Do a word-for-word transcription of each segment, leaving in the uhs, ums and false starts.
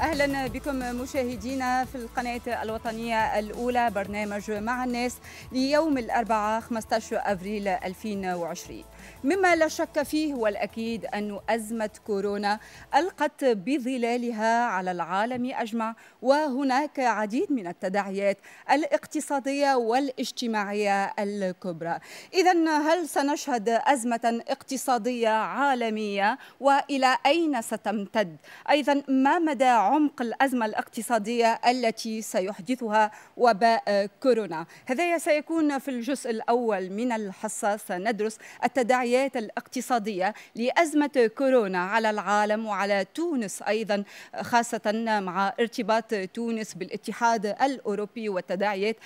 أهلا بكم مشاهدينا في القناة الوطنية الأولى برنامج مع الناس ليوم الأربعاء خمسة عشر أبريل ألفين وعشرين. مما لا شك فيه والأكيد أن أزمة كورونا ألقت بظلالها على العالم أجمع، وهناك عديد من التداعيات الاقتصادية والاجتماعية الكبرى. إذن هل سنشهد أزمة اقتصادية عالمية، وإلى أين ستمتد؟ أيضا ما مدى عمق الأزمة الاقتصادية التي سيحدثها وباء كورونا؟ هذا سيكون في الجزء الأول من الحصة. سندرس التداعيات الاقتصادية لأزمة كورونا على العالم وعلى تونس أيضا، خاصة مع ارتباط تونس بالاتحاد الأوروبي والتداعيات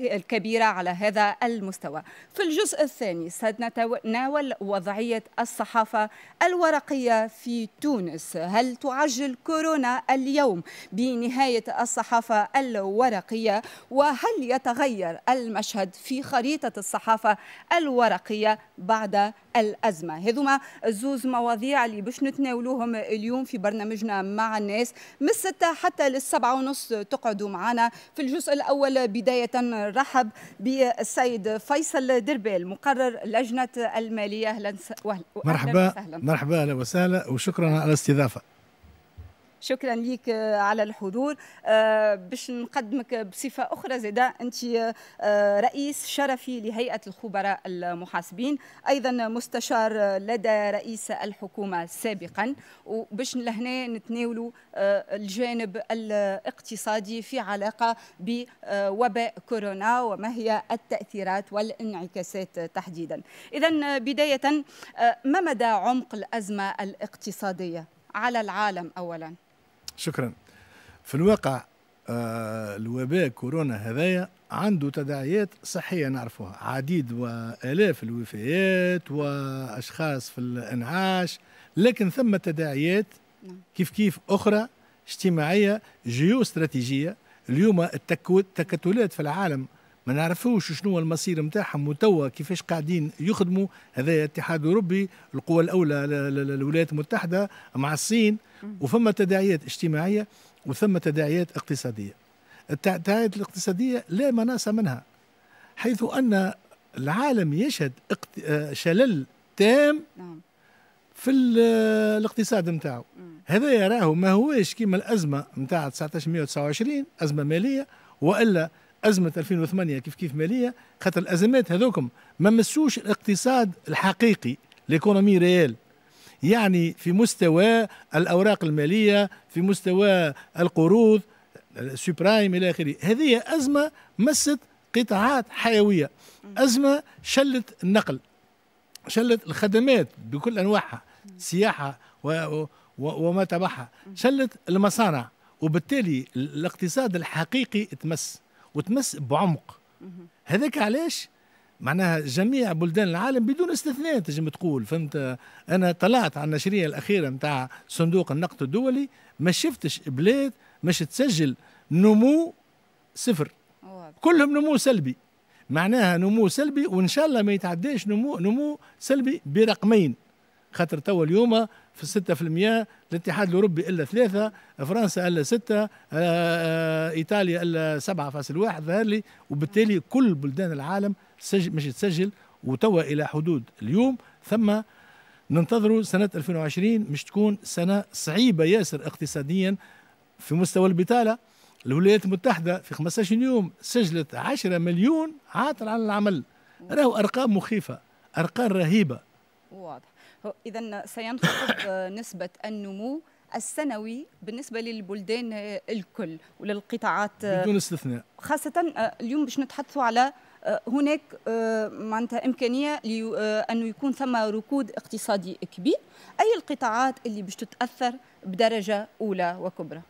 الكبيرة على هذا المستوى. في الجزء الثاني سنتناول وضعية الصحافة الورقية في تونس. هل تعجل كورونا اليوم بنهاية الصحافة الورقية، وهل يتغير المشهد في خريطة الصحافة الورقية بعد الأزمة؟ هذوما زوز مواضيع اللي باش نتناولوهم اليوم في برنامجنا مع الناس من الستة حتى للسبعة ونص. تقعدوا معنا. في الجزء الأول بداية نرحب بالسيد فيصل دربيل مقرر لجنة المالية. أهلا مرحبا. مرحبا أهلا وسهلا وشكرا على الاستضافة. شكرا لك على الحضور. باش نقدمك بصفه اخرى زاده، انت رئيس شرفي لهيئه الخبراء المحاسبين، ايضا مستشار لدى رئيس الحكومه سابقا، وباش لهنا نتناولوا الجانب الاقتصادي في علاقه بوباء كورونا وما هي التاثيرات والانعكاسات تحديدا. اذا بدايه، ما مدى عمق الازمه الاقتصاديه على العالم اولا؟ شكرا. في الواقع آه الوباء كورونا هذايا عنده تداعيات صحيه نعرفوها، عديد والاف الوفيات واشخاص في الانعاش، لكن ثم تداعيات كيف كيف اخرى اجتماعيه جيو استراتيجيه. اليوم التكتلات في العالم ما نعرفوش شنو هو المصير نتاعهم، وتوا كيفاش قاعدين يخدموا. هذا الاتحاد الاوروبي، القوى الاولى الولايات المتحده مع الصين، وفما تداعيات اجتماعيه وثم تداعيات اقتصاديه. التداعيات الاقتصاديه لا مناص منها، حيث ان العالم يشهد شلل تام في الاقتصاد نتاعو. هذا يراه ما هوش كيما الازمه نتاع ألف وتسعمائة وتسعة وعشرين ازمه ماليه والا أزمة ألفين وثمانية كيف كيف مالية، خاطر الأزمات هذوكم ما مسوش الاقتصاد الحقيقي، ليكونومي ريال، يعني في مستوى الأوراق المالية، في مستوى القروض، السوبرايم إلى آخره. هذه أزمة مست قطاعات حيوية، أزمة شلت النقل، شلت الخدمات بكل أنواعها، السياحة وما تبعها، شلت المصانع، وبالتالي الاقتصاد الحقيقي تمس، وتمس بعمق. هذاك علاش معناها جميع بلدان العالم بدون استثناء تنجم تقول، فهمت. انا طلعت على النشريه الاخيره نتاع صندوق النقد الدولي، ما شفتش بلاد مش تسجل نمو صفر، كلهم نمو سلبي. معناها نمو سلبي، وان شاء الله ما يتعداش نمو نمو سلبي برقمين، خاطر توا اليوم في ستة بالمئة، الاتحاد الاوروبي الا ثلاثة، فرنسا الا ستة، ايطاليا الا سبعة فاصل واحد ظهر لي، وبالتالي كل بلدان العالم سجل مش تسجل. وتوا الى حدود اليوم ثم ننتظروا سنة ألفين وعشرين مش تكون سنة صعيبة ياسر اقتصاديا في مستوى البطالة. الولايات المتحدة في خمسة عشر يوم سجلت عشرة مليون عاطل عن العمل، راهو ارقام مخيفة، ارقام رهيبة. واضح. إذا سينخفض نسبة النمو السنوي بالنسبة للبلدان الكل وللقطاعات بدون استثناء. خاصة اليوم باش نتحدثوا على هناك معناتها إمكانية أنه يكون ثم ركود اقتصادي كبير. أي القطاعات اللي باش تتأثر بدرجة أولى وكبرى؟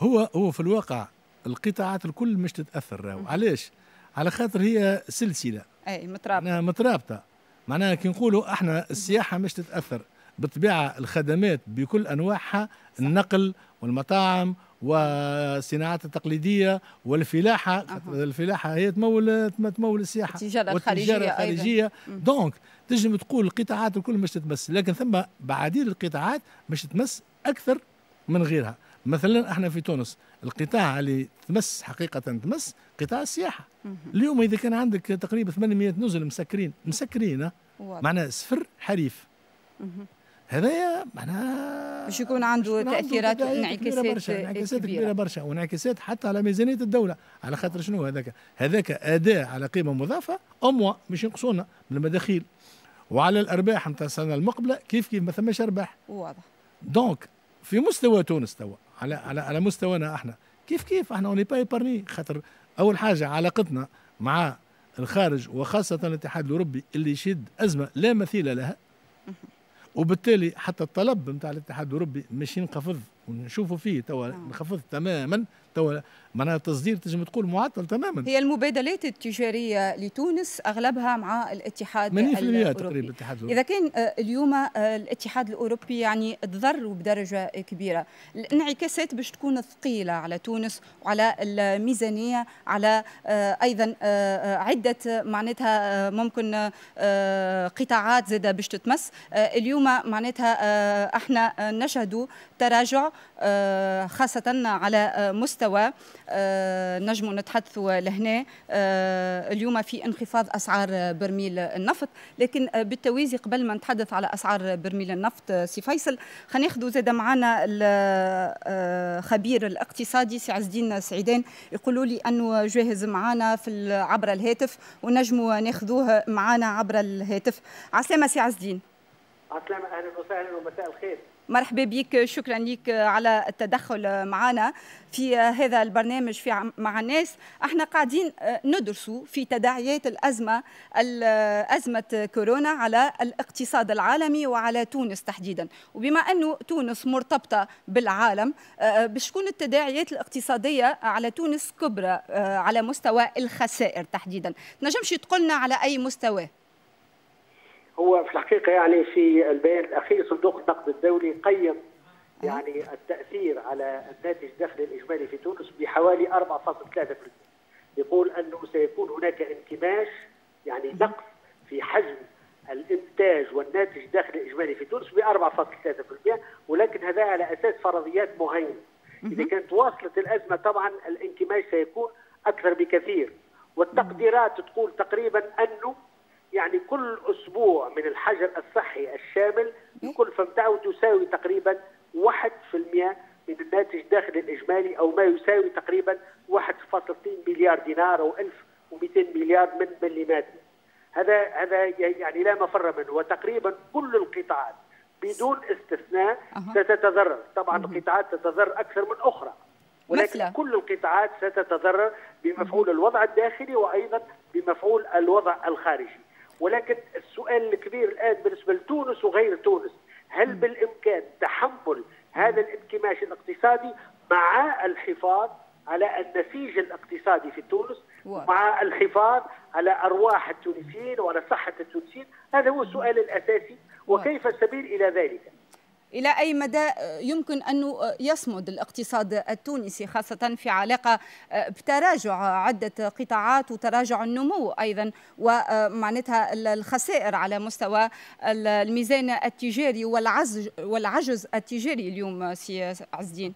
هو هو في الواقع القطاعات الكل مش تتأثر. علاش؟ على خاطر هي سلسلة، أي مترابطة مترابطة. معناها كي نقولوا احنا السياحه مش تتاثر، بالطبيعه الخدمات بكل انواعها، النقل والمطاعم والصناعات التقليديه والفلاحه. أه. الفلاحه هي تمول تمول السياحه، التجاره الخارجيه، الخارجيه. دونك تنجم تقول القطاعات الكل مش تتمس، لكن ثم بعديد القطاعات مش تمس اكثر من غيرها. مثلا احنا في تونس القطاع اللي تمس حقيقه تمس قطاع السياحه. اليوم اذا كان عندك تقريبا ثمانمائة نزل مسكرين مسكرين معناها صفر حريف. هذايا معناها باش يكون عنده تاثيرات وانعكاسات انعكاسات كبيره برشا وانعكاسات حتى على ميزانيه الدوله، على خاطر شنو هذاك؟ هذاك اداء على قيمه مضافه اموا باش ينقصونا من المداخيل وعلى الارباح نتاع السنه المقبله كيف كيف ما ثماش ارباح. واضح. دونك في مستوى تونس توا على على على مستوانا احنا كيف كيف احنا اوني با ايبارني، خاطر اول حاجه علاقتنا مع الخارج وخاصه الاتحاد الاوروبي اللي يشد ازمه لا مثيل لها، وبالتالي حتى الطلب نتاع الاتحاد الاوروبي مش ينخفض ونشوفوا فيه توا انخفض تماما توا، معناها التصدير تنجم تقول معطل تماما. هي المبادلات التجاريه لتونس اغلبها مع الاتحاد الاوروبي تقريبا. اذا كان اليوم الاتحاد الاوروبي يعني تضر بدرجه كبيره، الانعكاسات باش تكون ثقيله على تونس وعلى الميزانيه، على ايضا عده معناتها ممكن قطاعات زاده باش تتمس. اليوم معناتها احنا نشهد تراجع خاصه على مستوى نجم نتحدثوا لهنا اليوم في انخفاض اسعار برميل النفط، لكن بالتوازي قبل ما نتحدث على اسعار برميل النفط سي فيصل خلينا ناخذوا زاد معنا الخبير الاقتصادي سي عز الدين سعيدان، يقولوا لي انه جاهز معنا في عبر الهاتف ونجموا ناخذوه معنا عبر الهاتف. عسلامه سي عز الدين. عسلامه، اهلا وسهلا ومساء الخير. مرحبا بك، شكرا لك على التدخل معنا في هذا البرنامج في مع الناس. احنا قاعدين ندرس في تداعيات الأزمة أزمة كورونا على الاقتصاد العالمي وعلى تونس تحديدا، وبما أنه تونس مرتبطة بالعالم بشكون التداعيات الاقتصادية على تونس كبرى على مستوى الخسائر تحديدا، تنجمش تقولنا على أي مستوى؟ هو في الحقيقة يعني في البيان الأخير صندوق النقد الدولي قيم يعني التأثير على الناتج الداخلي الإجمالي في تونس بحوالي أربعة فاصل ثلاثة بالمئة، يقول أنه سيكون هناك انكماش يعني نقص في حجم الإنتاج والناتج الداخلي الإجمالي في تونس ب أربعة فاصل ثلاثة بالمئة، ولكن هذا على أساس فرضيات مهيمنة. إذا كانت واصلت الأزمة طبعا الانكماش سيكون أكثر بكثير، والتقديرات تقول تقريبا أنه يعني كل أسبوع من الحجر الصحي الشامل الكلفة متاعو تساوي تقريبا واحد بالمئة من الناتج الداخلي الإجمالي، أو ما يساوي تقريبا واحد فاصل اثنين مليار دينار أو ألف ومئتين مليار من مليمات. هذا هذا يعني لا مفر منه، وتقريبا كل القطاعات بدون استثناء ستتضرر. طبعا القطاعات تتضرر أكثر من أخرى، ولكن كل القطاعات ستتضرر بمفعول الوضع الداخلي وأيضا بمفعول الوضع الخارجي. ولكن السؤال الكبير الآن بالنسبة لتونس وغير تونس، هل بالإمكان تحمل هذا الانكماش الاقتصادي مع الحفاظ على النسيج الاقتصادي في تونس ومع الحفاظ على أرواح التونسيين وعلى صحة التونسيين؟ هذا هو السؤال الأساسي، وكيف السبيل إلى ذلك؟ إلى أي مدى يمكن أن يصمد الاقتصاد التونسي خاصة في علاقة بتراجع عدة قطاعات وتراجع النمو أيضا ومعناتها الخسائر على مستوى الميزان التجاري والعجز والعجز التجاري اليوم سي عز الدين؟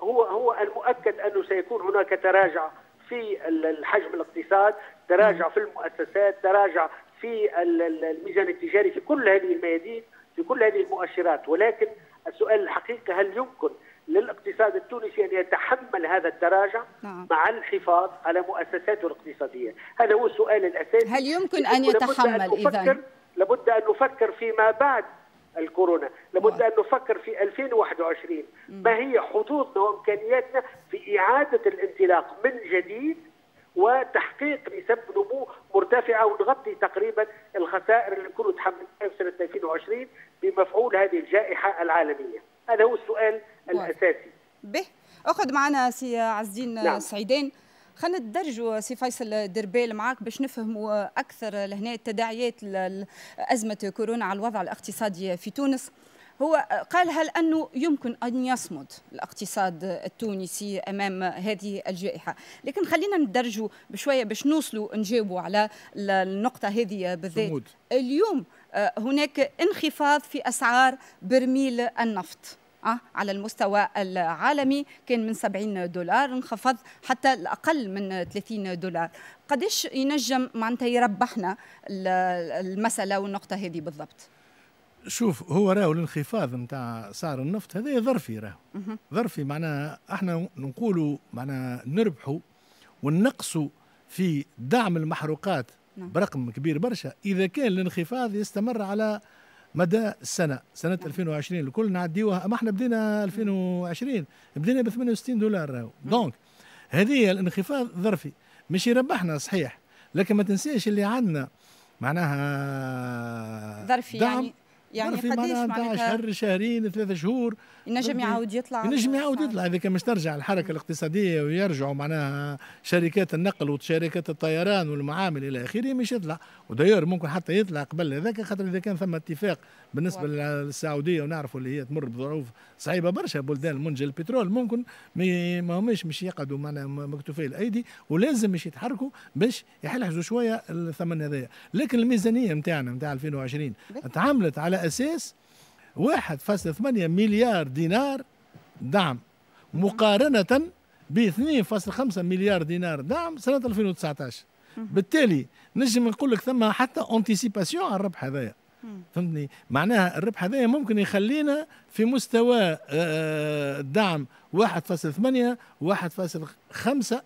هو هو المؤكد أنه سيكون هناك تراجع في الحجم الاقتصاد، تراجع في المؤسسات، تراجع في الميزان التجاري، في كل هذه الميادين، في كل هذه المؤشرات. ولكن السؤال الحقيقة، هل يمكن للاقتصاد التونسي أن يتحمل هذا التراجع نعم. مع الحفاظ على مؤسساته الاقتصادية؟ هذا هو السؤال الأساسي. هل يمكن أن يتحمل إذا؟ لابد أن نفكر فيما بعد الكورونا، لابد أن نفكر في ألفين وواحد وعشرين، ما هي حظوظنا وإمكانياتنا في إعادة الانطلاق من جديد وتحقيق نسب نمو مرتفعه ونغطي تقريبا الخسائر اللي كنا تحملناها في سنه ألفين وعشرين بمفعول هذه الجائحه العالميه. هذا هو السؤال الاساسي. به اخذ معنا سي عز الدين نعم. سعيدان، خلينا ندرجوا سي فيصل دربيل معاك باش نفهموا اكثر لهنا تداعيات ازمه كورونا على الوضع الاقتصادي في تونس. هو قال هل أنه يمكن أن يصمد الاقتصاد التونسي أمام هذه الجائحة، لكن خلينا ندرجوا بشوية باش نوصلوا نجاوبوا على النقطة هذه بالذات. اليوم هناك انخفاض في أسعار برميل النفط على المستوى العالمي كان من سبعين دولار انخفض حتى الأقل من ثلاثين دولار. قداش ينجم معناتها يربحنا المسألة والنقطة هذه بالضبط؟ شوف، هو راهو الانخفاض نتاع سعر النفط هذا ظرفي، راهو ظرفي، معناها احنا نقولوا معناها نربحوا ونقصوا في دعم المحروقات برقم كبير برشا اذا كان الانخفاض يستمر على مدى السنه، سنه ألفين وعشرين الكل نعديوها. اما احنا بدينا ألفين وعشرين بدينا ب ثمانية وستين دولار، راهو دونك هذه الانخفاض ظرفي مش يربحنا صحيح، لكن ما تنساش اللي عندنا معناها ظرفي يعني يعني قديش معناتها؟ شهر، شهرين، ثلاثة شهور ينجم يعاود يطلع، ينجم يعاود يطلع إذا كان مش ترجع الحركة الاقتصادية ويرجعوا معناها شركات النقل وشركات الطيران والمعامل إلى آخره، مش يطلع، وداير ممكن حتى يطلع قبل هذاك، خاطر إذا كان ثم اتفاق بالنسبة للسعودية ونعرفوا اللي هي تمر بظروف صعيبة برشا، بلدان منجل البترول ممكن ما هماش مش يقعدوا معناها مكتوفي الأيدي، ولازم مش يتحركوا باش يحلحزوا شوية الثمن هذايا. لكن الميزانية نتاعنا نتاع ألفين وعشرين اتعاملت على أساس واحد فاصلة ثمانية مليار دينار دعم مقارنة ب اثنين فاصلة خمسة مليار دينار دعم سنة ألفين وتسعطاش. بالتالي نجم نقول لك ثم حتى أنتيسيباسيون على الربح هذايا، فهمتني؟ معناها الربح هذايا ممكن يخلينا في مستوى الدعم واحد فاصلة ثمانية واحد فاصلة خمسة،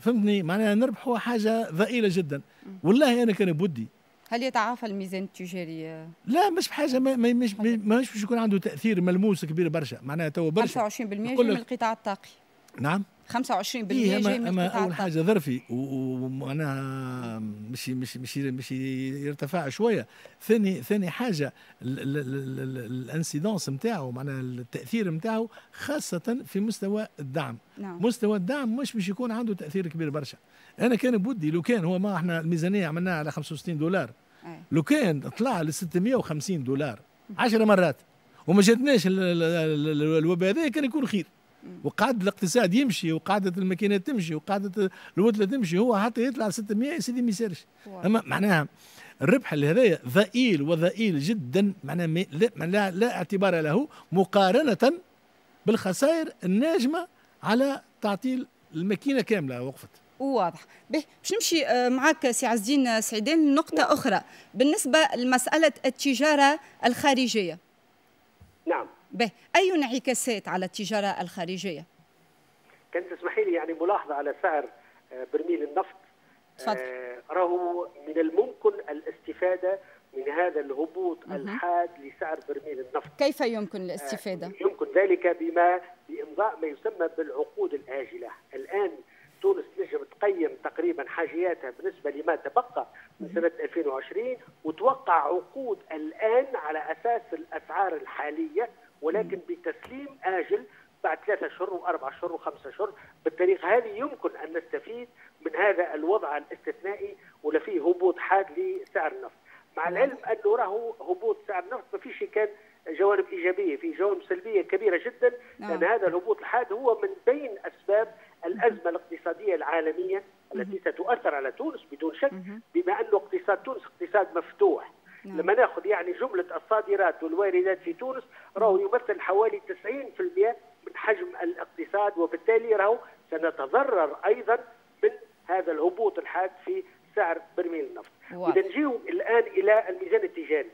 فهمتني؟ معناها نربحوا حاجة ضئيلة جدا. والله أنا كان بودي. هل يتعافى الميزان التجاري؟ لا، مش بحاجه، ماهيش ماهيش باش يكون عنده تاثير ملموس كبير برشا، معناها تو برشا. خمسة وعشرين بالمئة جاي من القطاع الطاقي. نعم، خمسة وعشرين بالمئة جاي من القطاع الطاقي. اما اول حاجه ظرفي ومعناها مش مش مش مش يرتفع شويه. ثاني ثاني حاجه الانسيدونس نتاعو معناها التاثير نتاعو خاصه في مستوى الدعم. نعم، مستوى الدعم مش باش يكون عنده تاثير كبير برشا. انا كان بودي لو كان هو، ما احنا الميزانيه عملناها على خمسة وستين دولار، لو كان طلع ل ستمئة وخمسين دولار عشر مرات وما جاتناش الوباء هذا كان يكون خير، وقعد الاقتصاد يمشي وقعدت الماكينات تمشي وقعدت الوتله تمشي. هو حتى يطلع ستمئة يا سيدي ما يسالش. اما معناها الربح اللي هذايا ضئيل وضئيل جدا، معناها لا, لا, لا اعتبار له مقارنه بالخسائر الناجمه على تعطيل الماكينه كامله وقفت. واضح. باش نمشي معك سي عز الدين سعيدان لنقطة أخرى بالنسبة لمسألة التجارة الخارجية. نعم. به أي انعكاسات على التجارة الخارجية؟ كان تسمحي لي يعني ملاحظة على سعر برميل النفط. تفضل. آه راهو من الممكن الاستفادة من هذا الهبوط الحاد لسعر برميل النفط. كيف يمكن الاستفادة؟ آه يمكن ذلك بما بإمضاء ما يسمى بالعقود الآجلة. الآن تونس نجم تقيم تقريبا حاجياتها بالنسبه لما تبقى من سنه ألفين وعشرين وتوقع عقود الان على اساس الاسعار الحاليه، ولكن بتسليم اجل بعد ثلاثة اشهر واربع اشهر وخمسة اشهر. بالطريقه هذه يمكن ان نستفيد من هذا الوضع الاستثنائي ولا فيه هبوط حاد لسعر النفط، مع العلم انه راهو هبوط سعر النفط ما فيش كان جوانب ايجابيه، في جوانب سلبيه كبيره جدا، لان هذا الهبوط الحاد هو من بين اسباب الأزمة الاقتصادية العالمية التي ستؤثر على تونس بدون شك، بما أنه اقتصاد تونس اقتصاد مفتوح. لما ناخذ يعني جملة الصادرات والواردات في تونس راهو يمثل حوالي تسعين بالمئة من حجم الاقتصاد، وبالتالي راهو سنتضرر أيضا من هذا الهبوط الحاد في سعر برميل النفط. إذا نجيو الآن إلى الميزان التجاري،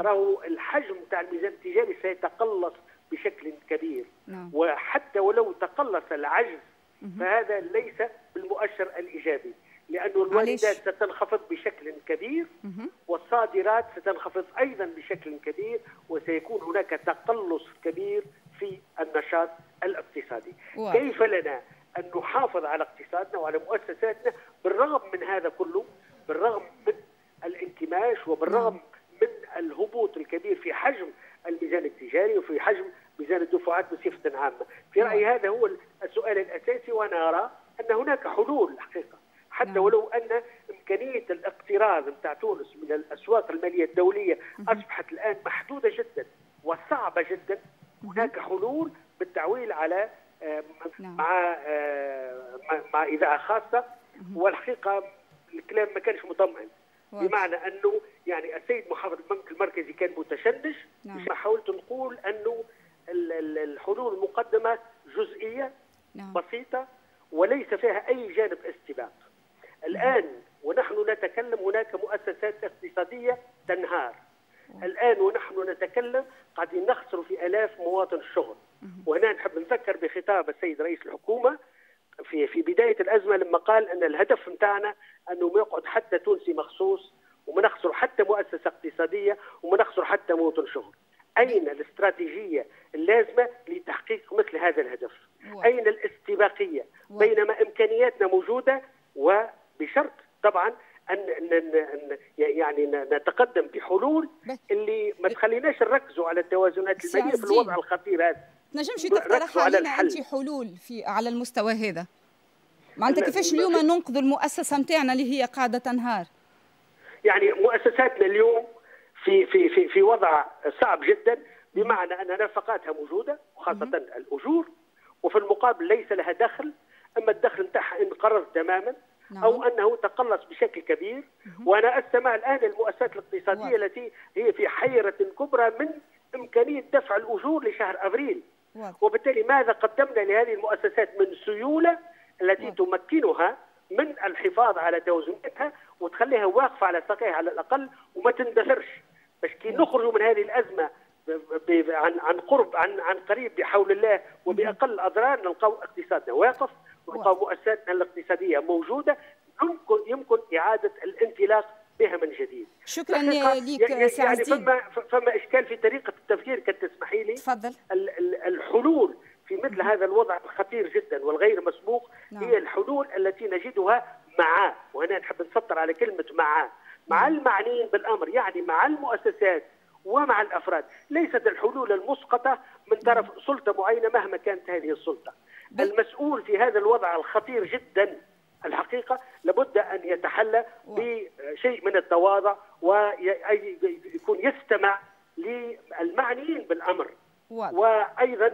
راهو الحجم تاع الميزان التجاري سيتقلص بشكل كبير، وحتى ولو تقلص العجز فهذا ليس بالمؤشر الإيجابي، لأن الواردات ستنخفض بشكل كبير والصادرات ستنخفض أيضا بشكل كبير، وسيكون هناك تقلص كبير في النشاط الاقتصادي. واو. كيف لنا أن نحافظ على اقتصادنا وعلى مؤسساتنا بالرغم من هذا كله، بالرغم من الانكماش وبالرغم من الهبوط الكبير في حجم الميزان التجاري وفي حجم ميزان الدفعات بصفة عامة؟ في رأيي هذا هو السؤال الأساسي، وأنا أرى أن هناك حلول الحقيقة، حتى ولو أن إمكانية الاقتراض نتاع تونس من الأسواق المالية الدولية أصبحت الآن محدودة جدا وصعبة جدا. هناك حلول بالتعويل على مع مع إذاعة خاصة، والحقيقة الكلام ما كانش مطمئن، بمعنى أنه يعني السيد محافظ البنك المركزي كان متشنج. حاولت نقول أنه الحلول المقدمة جزئية بسيطة وليس فيها أي جانب استباق. الآن ونحن نتكلم هناك مؤسسات اقتصادية تنهار. الآن ونحن نتكلم قاعدين نخسر في آلاف مواطن الشغل. وهنا نحب نذكر بخطاب السيد رئيس الحكومة في في بداية الأزمة لما قال أن الهدف نتاعنا أنه ما يقعد حتى تونسي مخصوص وما نخسر حتى مؤسسة اقتصادية وما نخسر حتى مواطن شغل. أين الاستراتيجية اللازمة لتحقيق مثل هذا الهدف؟ أين الاستباقية بينما إمكانياتنا موجودة، وبشرط طبعا أن يعني نتقدم بحلول اللي ما تخليناش نركزوا على التوازنات المالية في الوضع الخطير هذا. تنجمش تقترح علينا أنت حلول في على المستوى هذا؟ معناتها كيفاش اليوم ننقذ المؤسسة نتاعنا اللي هي قاعدة تنهار؟ يعني مؤسساتنا اليوم في في في في وضع صعب جدا، بمعنى أن نفقاتها موجودة وخاصة الأجور، وفي المقابل ليس لها دخل، أما الدخل نتاعها انقرض تماما أو أنه تقلص بشكل كبير. وأنا أستمع الآن للمؤسسات الاقتصادية التي هي في حيرة كبرى من إمكانية دفع الأجور لشهر أبريل. وبالتالي ماذا قدمنا لهذه المؤسسات من سيولة التي تمكنها من الحفاظ على توازناتها وتخليها واقفة على ساقيها على الأقل وما تندثرش، باش كي نخرجوا من هذه الأزمة عن عن قرب عن عن قريب بحول الله وبأقل الأضرار نلقاو اقتصادنا واقف ونلقاو مؤسساتنا الاقتصادية موجودة يمكن يمكن إعادة الانطلاق بها من جديد. شكرا لك سي عزيزي. يعني فما إشكال في طريقة التفكير، كنت تسمحي لي. تفضل. الحلول في مثل هذا الوضع الخطير جدا والغير مسبوق هي الحلول التي نجدها مع، وهنا نحب نسطر على كلمة مع، مع المعنيين بالأمر، يعني مع المؤسسات ومع الأفراد. ليست الحلول المسقطة من طرف سلطة معينة مهما كانت هذه السلطة. المسؤول في هذا الوضع الخطير جدا الحقيقة لابد أن يتحلى بشيء من التواضع ويكون يستمع للمعنيين بالأمر. وأيضا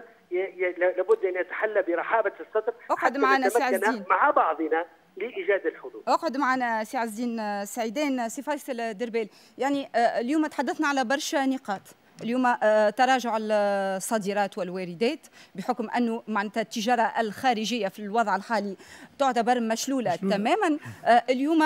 لابد أن يتحلى برحابة الصدر حتى نتمكن مع بعضنا لإيجاد الحلول. اقعد معنا سي عز الدين سعيدان. سي فيصل دربيل، يعني اليوم تحدثنا على برشا نقاط، اليوم تراجع الصادرات والواردات بحكم انه معناتها التجاره الخارجيه في الوضع الحالي تعتبر مشلوله, مشلولة. تماما. اليوم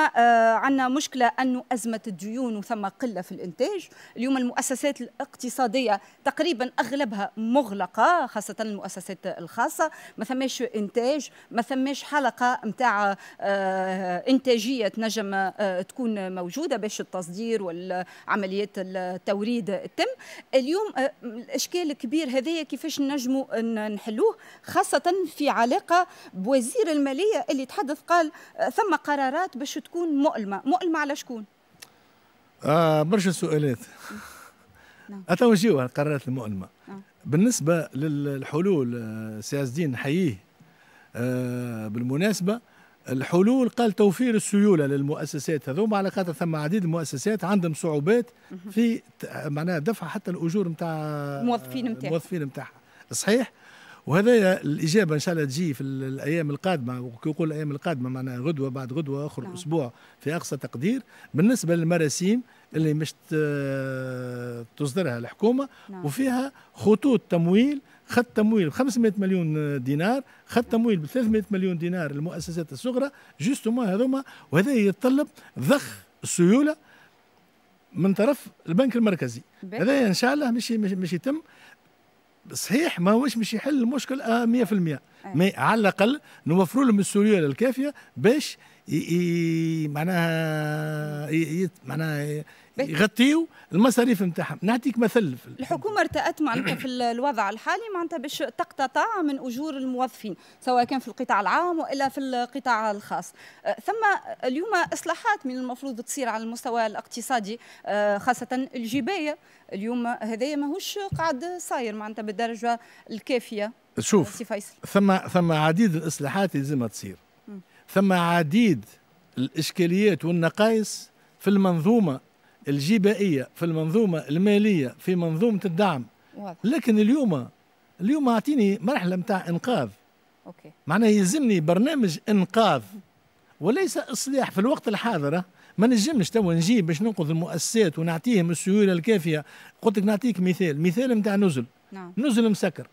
عندنا مشكله انه ازمه الديون وثم قله في الانتاج. اليوم المؤسسات الاقتصاديه تقريبا اغلبها مغلقه، خاصه المؤسسات الخاصه، ما ثماش انتاج، ما ثماش حلقه نتاع انتاجيه تنجم تكون موجوده باش التصدير والعمليات التوريد تتم. اليوم الاشكال الكبير هذايا كيفاش نجموا نحلوه، خاصه في علاقه بوزير الماليه اللي تحدث قال ثم قرارات باش تكون مؤلمه، مؤلمه على شكون؟ اه برشا سؤالات. اتوجيوها القرارات المؤلمه. نعم. بالنسبه للحلول سي عز الدين نحييه آه بالمناسبه. الحلول قال توفير السيوله للمؤسسات هذوما، على خاطر ثم عديد المؤسسات عندهم صعوبات في معناها دفع حتى الاجور نتاع الموظفين نتاعها الموظفين نتاعها صحيح. وهذا الاجابه ان شاء الله تجي في الايام القادمه، وكيقول الايام القادمه معناها غدوه بعد غدوه اخر نعم. اسبوع في اقصى تقدير. بالنسبه للمراسيم اللي مش تصدرها الحكومه نعم. وفيها خطوط تمويل، خط تمويل ب خمسمائة مليون دينار، خط تمويل ب ثلاثمائة مليون دينار للمؤسسات الصغرى جوستومون هذوما. وهذا يتطلب ضخ السيوله من طرف البنك المركزي. هذا ان شاء الله مش مش يتم صحيح، ماهوش مش يحل المشكل مئة بالمئة، ما على الاقل نوفروا لهم السيوله الكافيه باش معناها معناها يغطيوا المصاريف نتاعهم. نعطيك مثل، الحكومه ارتأت معناتها في الوضع الحالي معناتها باش تقتطع من اجور الموظفين سواء كان في القطاع العام والا في القطاع الخاص. ثم اليوم اصلاحات من المفروض تصير على المستوى الاقتصادي، خاصه الجبايه اليوم هذايا ماهوش قاعد صاير معناتها بالدرجه الكافيه. شوف سي فيصل، ثم ثم عديد الاصلاحات لازم تصير، ثم عديد الاشكاليات والنقائص في المنظومه الجبائيه، في المنظومه الماليه، في منظومه الدعم. واضح. لكن اليوم اليوم اعطيني مرحله نتاع انقاذ. اوكي. معناها يلزمني برنامج انقاذ وليس اصلاح في الوقت الحاضر. ما نجمش تو نجيب باش ننقذ المؤسسات ونعطيهم السيوله الكافيه. قلت لك نعطيك مثال، مثال نتاع نزل نعم. نزل مسكر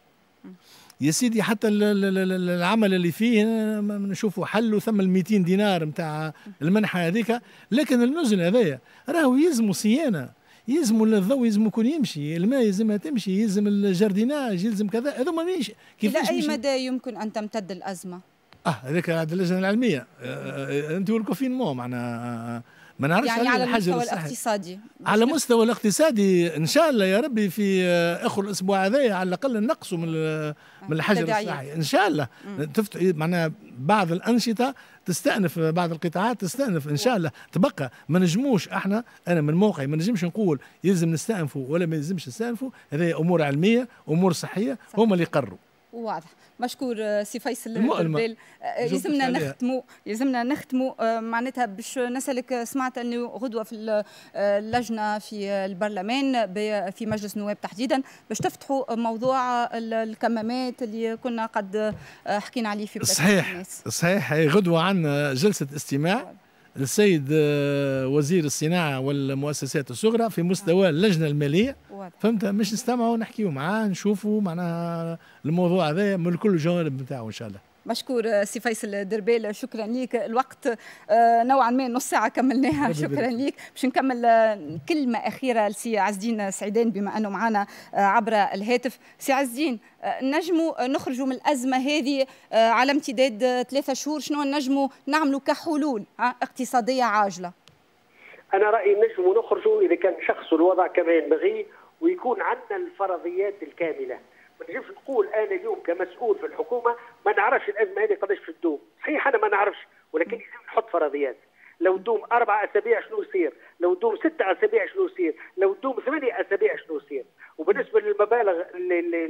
يا سيدي، حتى العمل اللي فيه نشوفوا حلوا ثم ال مئتين دينار نتاع المنحه هذيك، لكن النزل هذايا راهو يلزموا صيانه، يلزموا الضوء يلزم يكون يمشي، الماء يلزمها تمشي، يلزم الجارديناج، يلزم كذا، هذو مانيش كيفاش. إلى أي مدى يمكن أن تمتد الأزمة؟ أه هذاك عند اللجنة العلمية أنتوا والكوفينمون معناها ما نعرفش يعني على المستوى الاقتصادي. على المستوى الاقتصادي ان شاء الله يا ربي في اخر الاسبوع هذايا على الاقل نقصوا من من الحجر الصحي ان شاء الله، تفتح معناها بعض الانشطه تستأنف، بعض القطاعات تستأنف ان شاء الله. تبقى ما نجموش احنا، انا من موقعي ما نجمش نقول يلزم نستأنفوا ولا ما يلزمش نستأنفوا، هذه امور علميه امور صحيه هما اللي يقرروا. واضح. مشكور سي فيصل دربيل. يلزمنا نختموا يلزمنا نختموا معناتها باش نسالك، سمعت انه غدوه في اللجنه في البرلمان في مجلس النواب تحديدا باش تفتحوا موضوع الكمامات اللي كنا قد حكينا عليه في بلاد الناس. صحيح صحيح، غدوه عندنا جلسه استماع للسيد وزير الصناعه والمؤسسات الصغرى في مستوى اللجنه الماليه، فهمت؟ مش نستمعوا نحكيوا معاه نشوفوا معناها الموضوع هذا من كل الجوانب نتاعو ان شاء الله. مشكور سي فيصل دربيل، شكرا ليك. الوقت نوعا ما نص ساعه كملناها، شكرا ليك. باش نكمل كلمه اخيره لسي عز الدين سعيدان بما انه معنا عبر الهاتف. سي عز الدين، نجموا نخرجوا من الازمه هذه على امتداد ثلاثه شهور، شنو نجموا نعملوا كحلول اقتصاديه عاجله؟ انا رايي نجموا نخرجوا اذا كان شخص الوضع كما ينبغي ويكون عندنا الفرضيات الكامله. ما نجمش نقول انا اليوم كمسؤول في الحكومه ما نعرفش الازمه هذه قداش في تدوم، صحيح انا ما نعرفش، ولكن لازم نحط فرضيات. لو تدوم اربع اسابيع شنو يصير؟ لو تدوم ست اسابيع شنو يصير؟ لو تدوم ثمانيه اسابيع شنو يصير؟ وبالنسبه للمبالغ اللي اللي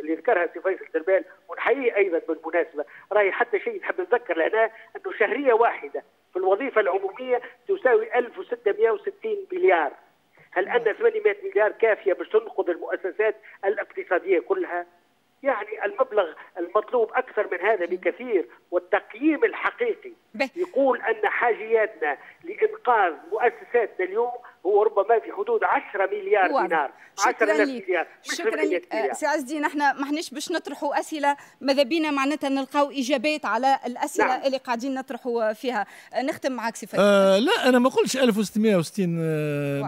اللي ذكرها سي فيصل دربيل ونحييه ايضا بالمناسبه، راهي حتى شيء نحب نذكر لهنا انه شهريه واحده في الوظيفه العموميه تساوي ألف وستمئة وستين مليار. هل أن ثمانمئة مليار كافية باش تنقذ المؤسسات الاقتصادية كلها؟ يعني المبلغ المطلوب أكثر من هذا بكثير، والتقييم الحقيقي يقول أن حاجياتنا لإنقاذ مؤسساتنا اليوم هو ربما في حدود عشرة مليار دينار. شكرا لك. شكرا لك سي عز الدين، احنا ما احناش باش نطرحوا اسئله، ماذا بينا معناتها نلقاو اجابات على الاسئله نعم. اللي قاعدين نطرحوا فيها. نختم معك سي فيصل. آه لا انا ما قلتش ألف وستمئة وستين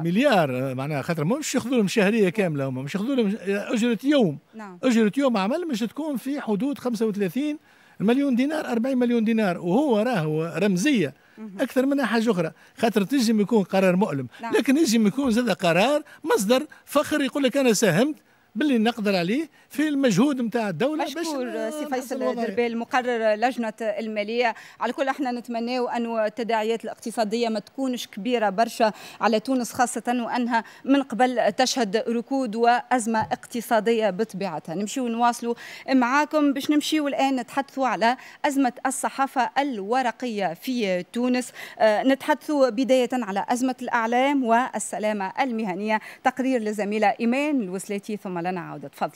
مليار معناها، خاطر مش ياخذوا لهم شهريه كامله، هم مش ياخذوا لهم اجره يوم نعم. اجره يوم عمل مش تكون في حدود خمسة وثلاثين مليون دينار أربعين مليون دينار، وهو راهو رمزيه أكثر منها حاجة أخرى، خاطر تنجم يكون قرار مؤلم، نعم. لكن ينجم يكون زاد قرار مصدر فخر يقول لك أنا ساهمت باللي نقدر عليه في المجهود نتاع الدولة. مشكور سي فيصل دربيل، مقرر لجنة المالية. على كل احنا نتمناو أنه التداعيات الاقتصادية ما تكونش كبيرة برشا على تونس، خاصة وأنها من قبل تشهد ركود وأزمة اقتصادية بطبيعتها. نمشيو نواصلوا معاكم باش نمشيو الآن نتحدثوا على أزمة الصحافة الورقية في تونس. نتحدثوا بداية على أزمة الأعلام والسلامة المهنية، تقرير للزميلة إيمان الوسليتي ثم لنا عودة. تفضل.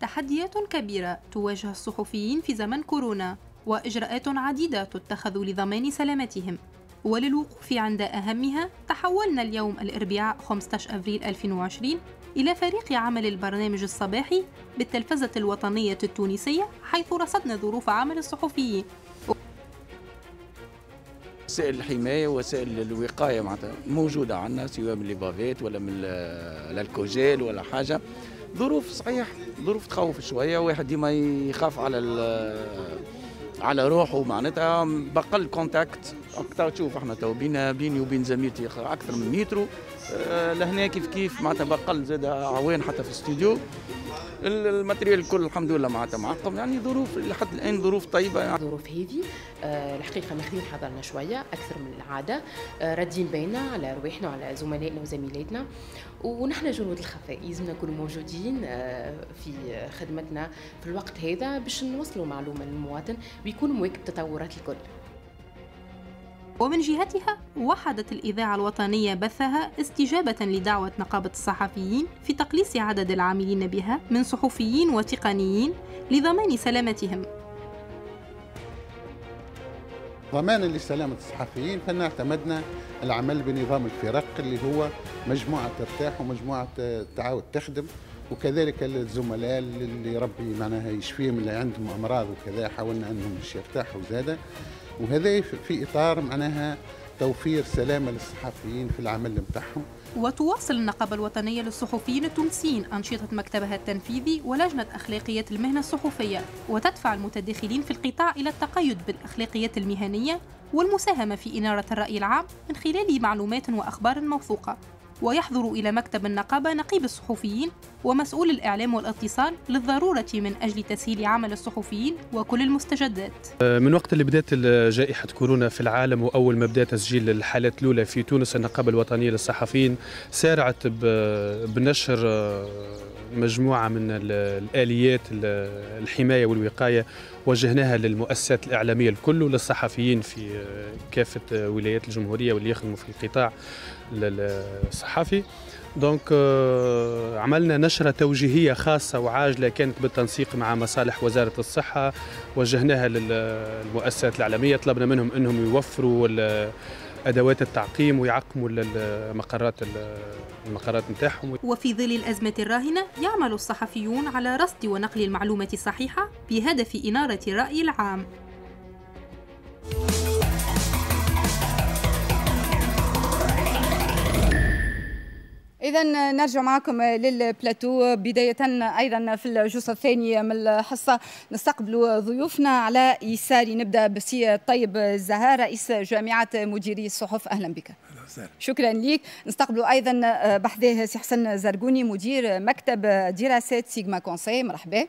تحديات كبيرة تواجه الصحفيين في زمن كورونا، وإجراءات عديدة تتخذ لضمان سلامتهم، وللوقوف عند أهمها تحولنا اليوم الأربعاء خمسة عشر أبريل ألفين وعشرين إلى فريق عمل البرنامج الصباحي بالتلفزة الوطنية التونسية، حيث رصدنا ظروف عمل الصحفيين. وسائل الحماية وسائل الوقاية معناتها موجودة عندنا، سواء من ليبافيت ولا من الكوجيل ولا حاجة. ظروف صحيح ظروف تخوف شوية، واحد ديما يخاف على على روحه معناتها، بقل كونتاكت اكثر. تشوف احنا تو بينا بيني وبين زميلتي اكثر من مترو لهنا، كيف كيف معناتها بقل زاد عوان حتى في الاستوديو. الماتريال الكل الحمد لله معناتها معقم، يعني ظروف لحد الان ظروف طيبه. الظروف هذه آه الحقيقه ماخذين حضرنا شويه اكثر من العاده، آه رادين بينا على رواحنا وعلى زملائنا وزميلاتنا، ونحن جنود الخفاء لازمنا نكونوا موجودين آه في خدمتنا في الوقت هذا باش نوصلوا معلومه للمواطن ويكون مواكب التطورات الكل. ومن جهتها وحدت الإذاعة الوطنية بثها استجابة لدعوة نقابة الصحفيين في تقليص عدد العاملين بها من صحفيين وتقنيين لضمان سلامتهم. ضمانا لسلامة الصحفيين، فإن اعتمدنا العمل بنظام الفرق اللي هو مجموعة ترتاح ومجموعة تعاود تخدم، وكذلك الزملاء اللي ربي معناها يشفيهم اللي عندهم أمراض وكذا حاولنا أنهم باش يرتاحوا زادة، وهذا في إطار معناها توفير سلامة للصحفيين في العمل نتاعهم. وتواصل النقابة الوطنية للصحفيين التونسيين أنشطة مكتبها التنفيذي ولجنة أخلاقيات المهنة الصحفية، وتدفع المتداخلين في القطاع إلى التقيد بالأخلاقيات المهنية والمساهمة في إنارة الرأي العام من خلال معلومات وأخبار موثوقة. ويحضر إلى مكتب النقابة نقيب الصحفيين ومسؤول الإعلام والاتصال للضرورة من أجل تسهيل عمل الصحفيين وكل المستجدات. من وقت اللي بدأت جائحة كورونا في العالم وأول ما بدأ تسجيل الحالات الأولى في تونس، النقابة الوطنية للصحفيين سارعت بنشر مجموعة من الآليات الحماية والوقاية، وجهناها للمؤسسات الإعلامية الكل وللصحفيين في كافة ولايات الجمهورية واللي يخدموا في القطاع الصحفي. دونك عملنا نشرة توجيهية خاصة وعاجلة كانت بالتنسيق مع مصالح وزارة الصحة، وجهناها للمؤسسات الإعلامية، طلبنا منهم أنهم يوفروا أدوات التعقيم ويعقموا المقرات المقرات نتاعهم. وفي ظل الأزمة الراهنة يعمل الصحفيون على رصد ونقل المعلومة الصحيحة بهدف إنارة الرأي العام. إذا نرجع معكم للبلاتو، بداية أيضا في الجزء الثاني من الحصة نستقبل ضيوفنا على يساري. نبدأ بسي طيب زهار رئيس جامعة مديري الصحف، أهلا بك. شكرا لك. نستقبلوا ايضا بحذاه سي حسن زرقوني مدير مكتب دراسات سيغما كونسي، مرحبا.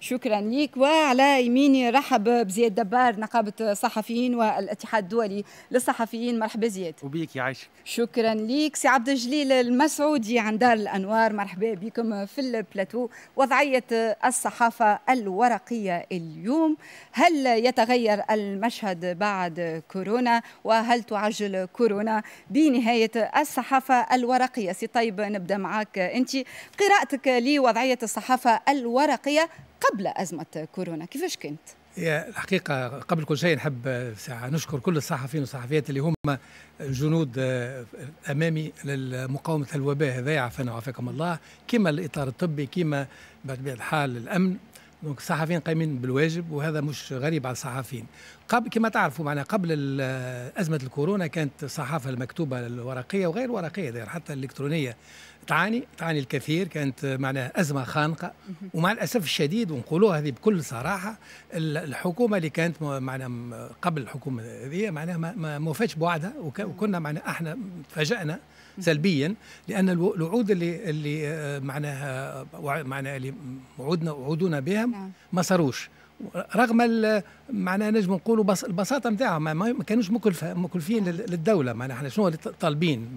شكرا لك. وعلى يميني رحب بزياد دبار نقابه الصحفيين والاتحاد الدولي للصحفيين، مرحبا زياد. وبيك يعيشك. شكرا لك. سي عبد الجليل المسعودي عن دار الانوار، مرحبا بكم في البلاتو. وضعيه الصحافه الورقيه اليوم، هل يتغير المشهد بعد كورونا وهل تعجل كورونا بنهاية الصحافة الورقية؟ سي طيب نبدأ معك أنت، قراءتك لوضعية الصحافة الورقية قبل أزمة كورونا كيفاش كنت؟ يا الحقيقة قبل كل شيء نحب نشكر كل الصحفيين والصحفيات اللي هم جنود أمامي لمقاومة الوباء هذا، يعافانا وعافاكم الله، كما الإطار الطبي، كما بطبيعة الحال الأمن. دونك الصحفيين قايمين بالواجب وهذا مش غريب على الصحفيين. قبل كما تعرفوا معنا قبل أزمة الكورونا كانت الصحافة المكتوبة الورقية وغير الورقية داير حتى الإلكترونية تعاني تعاني الكثير، كانت معناها أزمة خانقة. ومع الأسف الشديد ونقولوها هذه بكل صراحة، الحكومة اللي كانت معنا قبل الحكومة هذه معناها ما موفاتش بوعدها، وكنا معنا احنا تفاجأنا سلبيا لأن الوعود اللي اللي معناها معناها اللي وعودنا وعودونا بهم ما صاروش، رغم معناها نجم نقولوا البساطه نتاعها ما كانوش مكلفين للدوله. معناها احنا شنو طالبين؟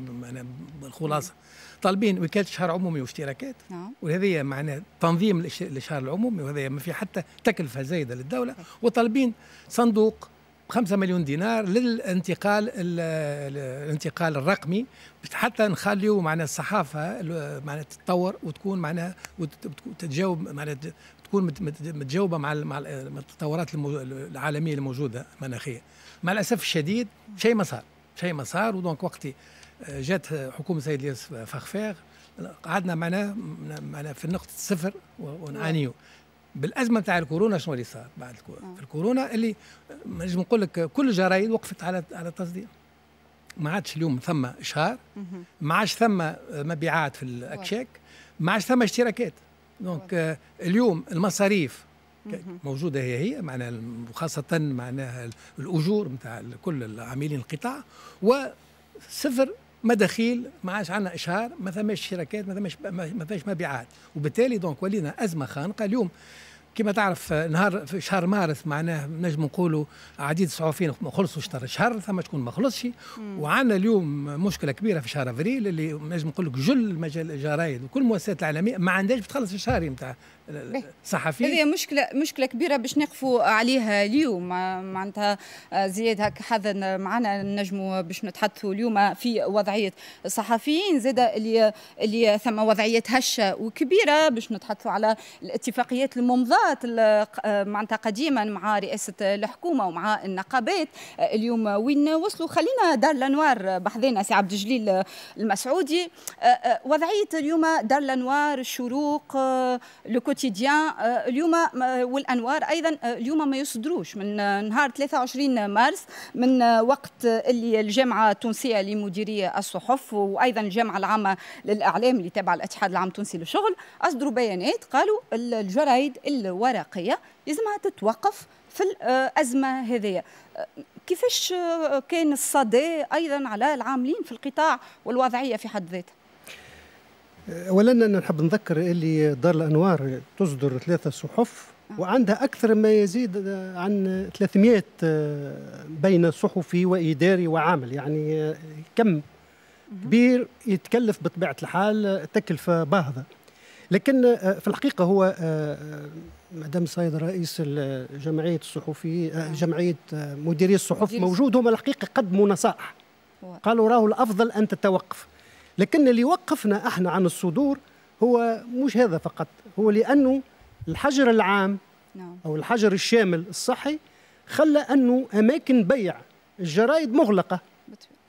الخلاصه طالبين وكاله شهر عمومي واشتراكات، وهذه معناها تنظيم الشهر العمومي، وهذا ما في حتى تكلفه زايده للدوله، وطالبين صندوق خمسة مليون دينار للانتقال الانتقال الرقمي حتى نخليو معنا الصحافه معناها تتطور وتكون معناها وتتجاوب معناها تكون متجاوبه مع مع التطورات العالميه الموجوده المناخيه. مع الاسف الشديد شيء ما صار، شيء ما صار. ودونك وقتي جات حكومه السيد الياس فخفاخ قعدنا معناها معناها في نقطه الصفر ونعانيو. بالازمه نتاع الكورونا شنو اللي صار بعد الكورونا؟ في الكورونا اللي نجم نقول لك كل الجرايد وقفت على على التصدير. ما عادش اليوم ثم اشهار، ما عادش ثم مبيعات في الاكشاك، ما عادش ثم اشتراكات. دونك اليوم المصاريف موجوده هي هي معناها، وخاصه معناها الاجور نتاع كل عاملين القطاع، وصفر مداخيل، ما عادش عندنا اشهار، ما ثماش شراكات، ما ثماش ما فيش مبيعات، وبالتالي دونك ولينا ازمه خانقه. اليوم كما تعرف نهار في شهر مارس معناه نجم نقولوا عديد الصحفيين خلصوا شهر شهر ثم تكون ما خلصش، وعندنا اليوم مشكله كبيره في شهر افريل اللي نجم نقول لك جل المجال الجرايد وكل المؤسسات الاعلاميه ما عندهاش بتخلص الشهر نتاع صحفي. هذه مشكله مشكله كبيره باش نقفوا عليها اليوم، معناتها زياد هك حذا معنا نجموا باش نتحدثوا اليوم في وضعيه الصحفيين، زاد اللي اللي ثم وضعيه هشه وكبيره باش نتحدثوا على الاتفاقيات الممضات معناتها قديما مع رئاسه الحكومه ومع النقابات. اليوم وين وصلوا؟ خلينا دار الانوار بحذنا سي عبد الجليل المسعودي. وضعيه اليوم دار الانوار، الشروق، كوتيديان اليوم والانوار ايضا اليوم ما يصدروش من نهار ثلاثة وعشرين مارس، من وقت اللي الجامعه التونسيه لمديري الصحف وايضا الجامعه العامه للاعلام اللي تابعه الاتحاد العام التونسي للشغل اصدروا بيانات قالوا الجرايد الورقيه لازمها تتوقف في الازمه هذه. كيفاش كان الصدى ايضا على العاملين في القطاع والوضعيه في حد ذاتها؟ اولا انا نحب نذكر اللي دار الانوار تصدر ثلاثه صحف وعندها اكثر ما يزيد عن ثلاثمائة بين صحفي واداري وعامل، يعني كم كبير يتكلف بطبيعه الحال تكلفه باهظه. لكن في الحقيقه هو مدام سيد رئيس جمعيه الصحفيين جمعيه مديري الصحف موجود، هم الحقيقه قدموا نصائح قالوا راهو الافضل ان تتوقف، لكن اللي وقفنا احنا عن الصدور هو مش هذا فقط، هو لانه الحجر العام او الحجر الشامل الصحي خلى انه اماكن بيع الجرايد مغلقه،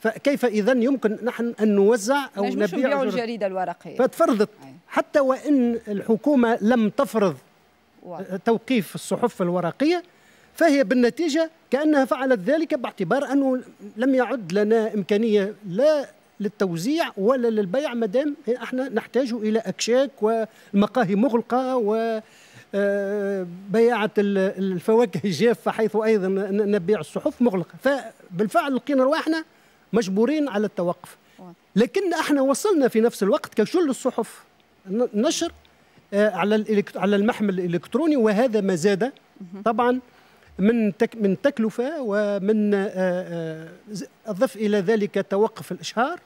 فكيف اذا يمكن نحن ان نوزع او نبيع الجريده الورقيه؟ فتفرضت حتى وان الحكومه لم تفرض توقيف الصحف الورقيه، فهي بالنتيجه كانها فعلت ذلك باعتبار انه لم يعد لنا امكانيه لا للتوزيع ولا للبيع مادام احنا نحتاج الى اكشاك والمقاهي مغلقه وبيعه الفواكه الجافه حيث ايضا نبيع الصحف مغلقه، فبالفعل لقينا رواحنا مجبورين على التوقف. لكن احنا وصلنا في نفس الوقت كشل الصحف نشر على على المحمل الالكتروني، وهذا ما زاد طبعا من من تكلفة، ومن أضف إلى ذلك توقف الإشهار،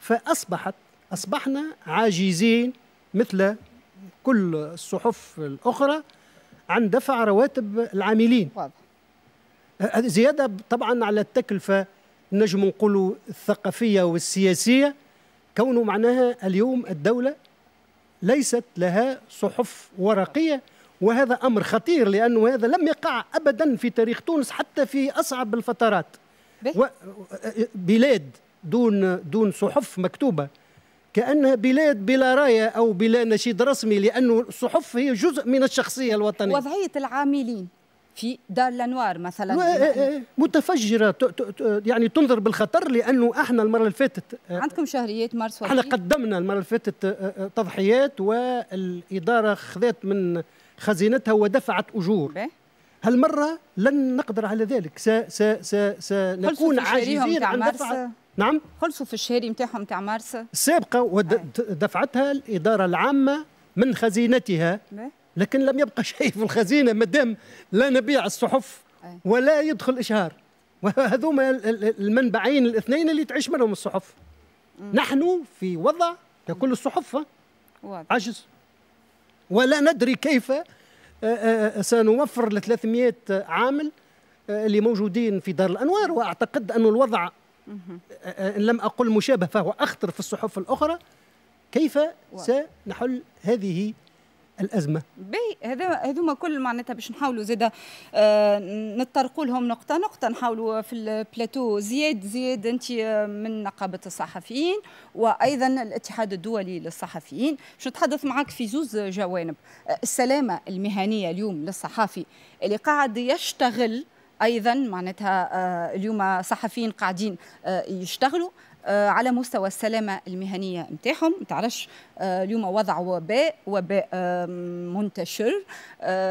فأصبحت أصبحنا عاجزين مثل كل الصحف الأخرى عن دفع رواتب العاملين. زيادة طبعا على التكلفة نجم نقولوا الثقافية والسياسية، كونه معناها اليوم الدولة ليست لها صحف ورقية، وهذا أمر خطير لأنه هذا لم يقع أبدا في تاريخ تونس حتى في أصعب الفترات. بلاد دون دون صحف مكتوبة كأنها بلاد بلا راية أو بلا نشيد رسمي، لأنه الصحف هي جزء من الشخصية الوطنية. وضعية العاملين في دار الأنوار مثلا متفجرة، يعني تنظر بالخطر، لأنه احنا المرة اللي فاتت عندكم شهريات مارس، احنا قدمنا المرة اللي فاتت تضحيات والإدارة خذت من خزينتها ودفعت أجور. هالمرة لن نقدر على ذلك، س س س سنكون عاجزين عن دفع. نعم خلصوا في الشهري نتاعهم نتاع مارس السابقة ودفعتها الإدارة العامة من خزينتها، لكن لم يبقى شيء في الخزينة مادام لا نبيع الصحف ولا يدخل إشهار، وهذوما المنبعين الاثنين اللي تعيش منهم الصحف. نحن في وضع ككل الصحف عجز، ولا ندري كيف سنوفر ل ثلاثمائة عامل اللي موجودين في دار الأنوار. وأعتقد أن الوضع إن لم أقل مشابه فهو أخطر في الصحف الأخرى. كيف سنحل هذه الأزمة؟ هذا هذوما كل معناتها باش نحاولوا زاده آه نطرقوا لهم نقطة نقطة، نحاولوا في البلاتو. زياد زياد أنت من نقابة الصحفيين وأيضا الاتحاد الدولي للصحفيين، باش نتحدث معك في زوز جوانب. السلامة المهنية اليوم للصحافي اللي قاعد يشتغل، أيضا معناتها آه اليوم صحفيين قاعدين آه يشتغلوا على مستوى السلامة المهنية نتاعهم، ما تعرفش اليوم وضع وباء وباء منتشر،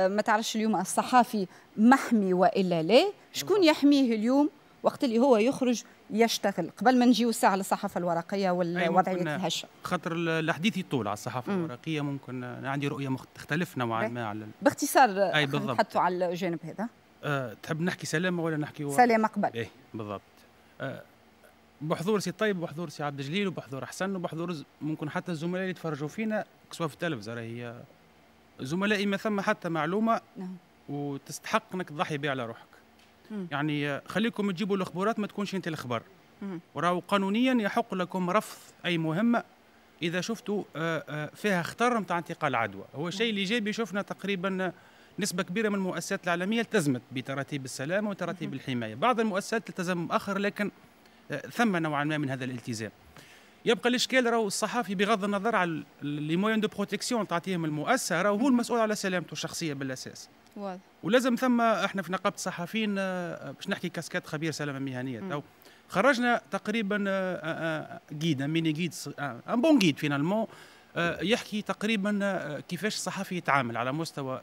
ما تعرفش اليوم الصحافي محمي وإلا لا، شكون يحميه اليوم وقت اللي هو يخرج يشتغل؟ قبل ما نجيو الساعة للصحافة الورقية والوضعية الهشة، خاطر الحديث يطول على الصحافة مم. الورقية. ممكن عندي رؤية تختلف نوعا ما على باختصار نحطوا على الجانب هذا. أه تحب نحكي سلامة ولا نحكي سلامة قبل؟ إيه بالضبط. أه بحضور سي طيب وبحضور سي عبد الجليل وبحضور حسن وبحضور ممكن حتى الزملاء اللي يتفرجوا فينا سواء في التلفزه، راهي زملائي ما ثم حتى معلومه نعم. وتستحق انك تضحي بها على روحك. مم. يعني خليكم تجيبوا الاخبارات، ما تكونش انت الاخبار. وراو قانونيا يحق لكم رفض اي مهمه اذا شفتوا فيها خطر نتاع انتقال عدوى. هو الشيء الايجابي، شفنا تقريبا نسبه كبيره من المؤسسات العالميه التزمت بتراتيب السلامه وتراتيب الحمايه، بعض المؤسسات تلتزم مؤخر لكن ثم نوعا ما من هذا الالتزام. يبقى الاشكال راهو الصحفي بغض النظر على لي موين دو بروتيكسيون تعطيهم المؤسسه، راهو هو المسؤول على سلامته الشخصيه بالاساس. واضح. ولازم ثم احنا في نقابه الصحفيين باش نحكي كاسكات خبير سلامه مهنيه، تو خرجنا تقريبا جيد ميني جيد ان بون جيد فينالمون يحكي تقريبا كيفاش الصحفي يتعامل على مستوى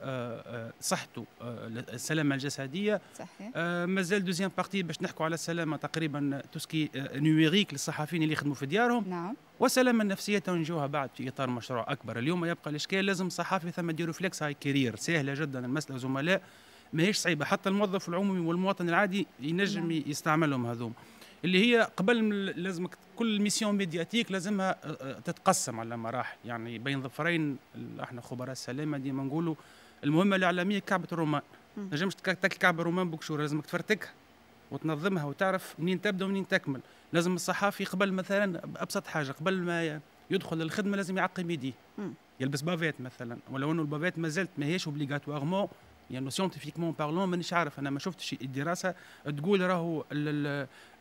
صحته السلامه الجسديه. صحيح. مازال دوزيام بارتي باش نحكوا على السلامه تقريبا توسكي نيويريك للصحفيين اللي يخدموا في ديارهم. نعم. والسلامه النفسيه تنجوها بعد في اطار مشروع اكبر. اليوم يبقى الاشكال، لازم صحافي ثم ديروا فليكس هاي كارير، سهله جدا المساله زملاء، ماهيش صعيبه، حتى الموظف العمومي والمواطن العادي ينجم نعم. يستعملهم هذوم. اللي هي قبل لازمك كل ميسيون ميدياتيك لازمها تتقسم على مراحل، يعني بين ظفرين احنا خبراء السلامه ديما نقولوا المهمه الاعلاميه كعبه الرومان، ما تنجمش تاكل كعبه الرومان بكشور، لازمك تفرتكها وتنظمها وتعرف منين تبدا ومنين تكمل. لازم الصحافي قبل مثلا ابسط حاجه، قبل ما يدخل الخدمه لازم يعقم يديه، يلبس بافيت مثلا، ولو انه البافيت ما زالت ماهيش اوبليغاتوارمون، يعني سيونتيفيكمون بارلون مانيش عارف، انا ما شفتش الدراسه تقول راهو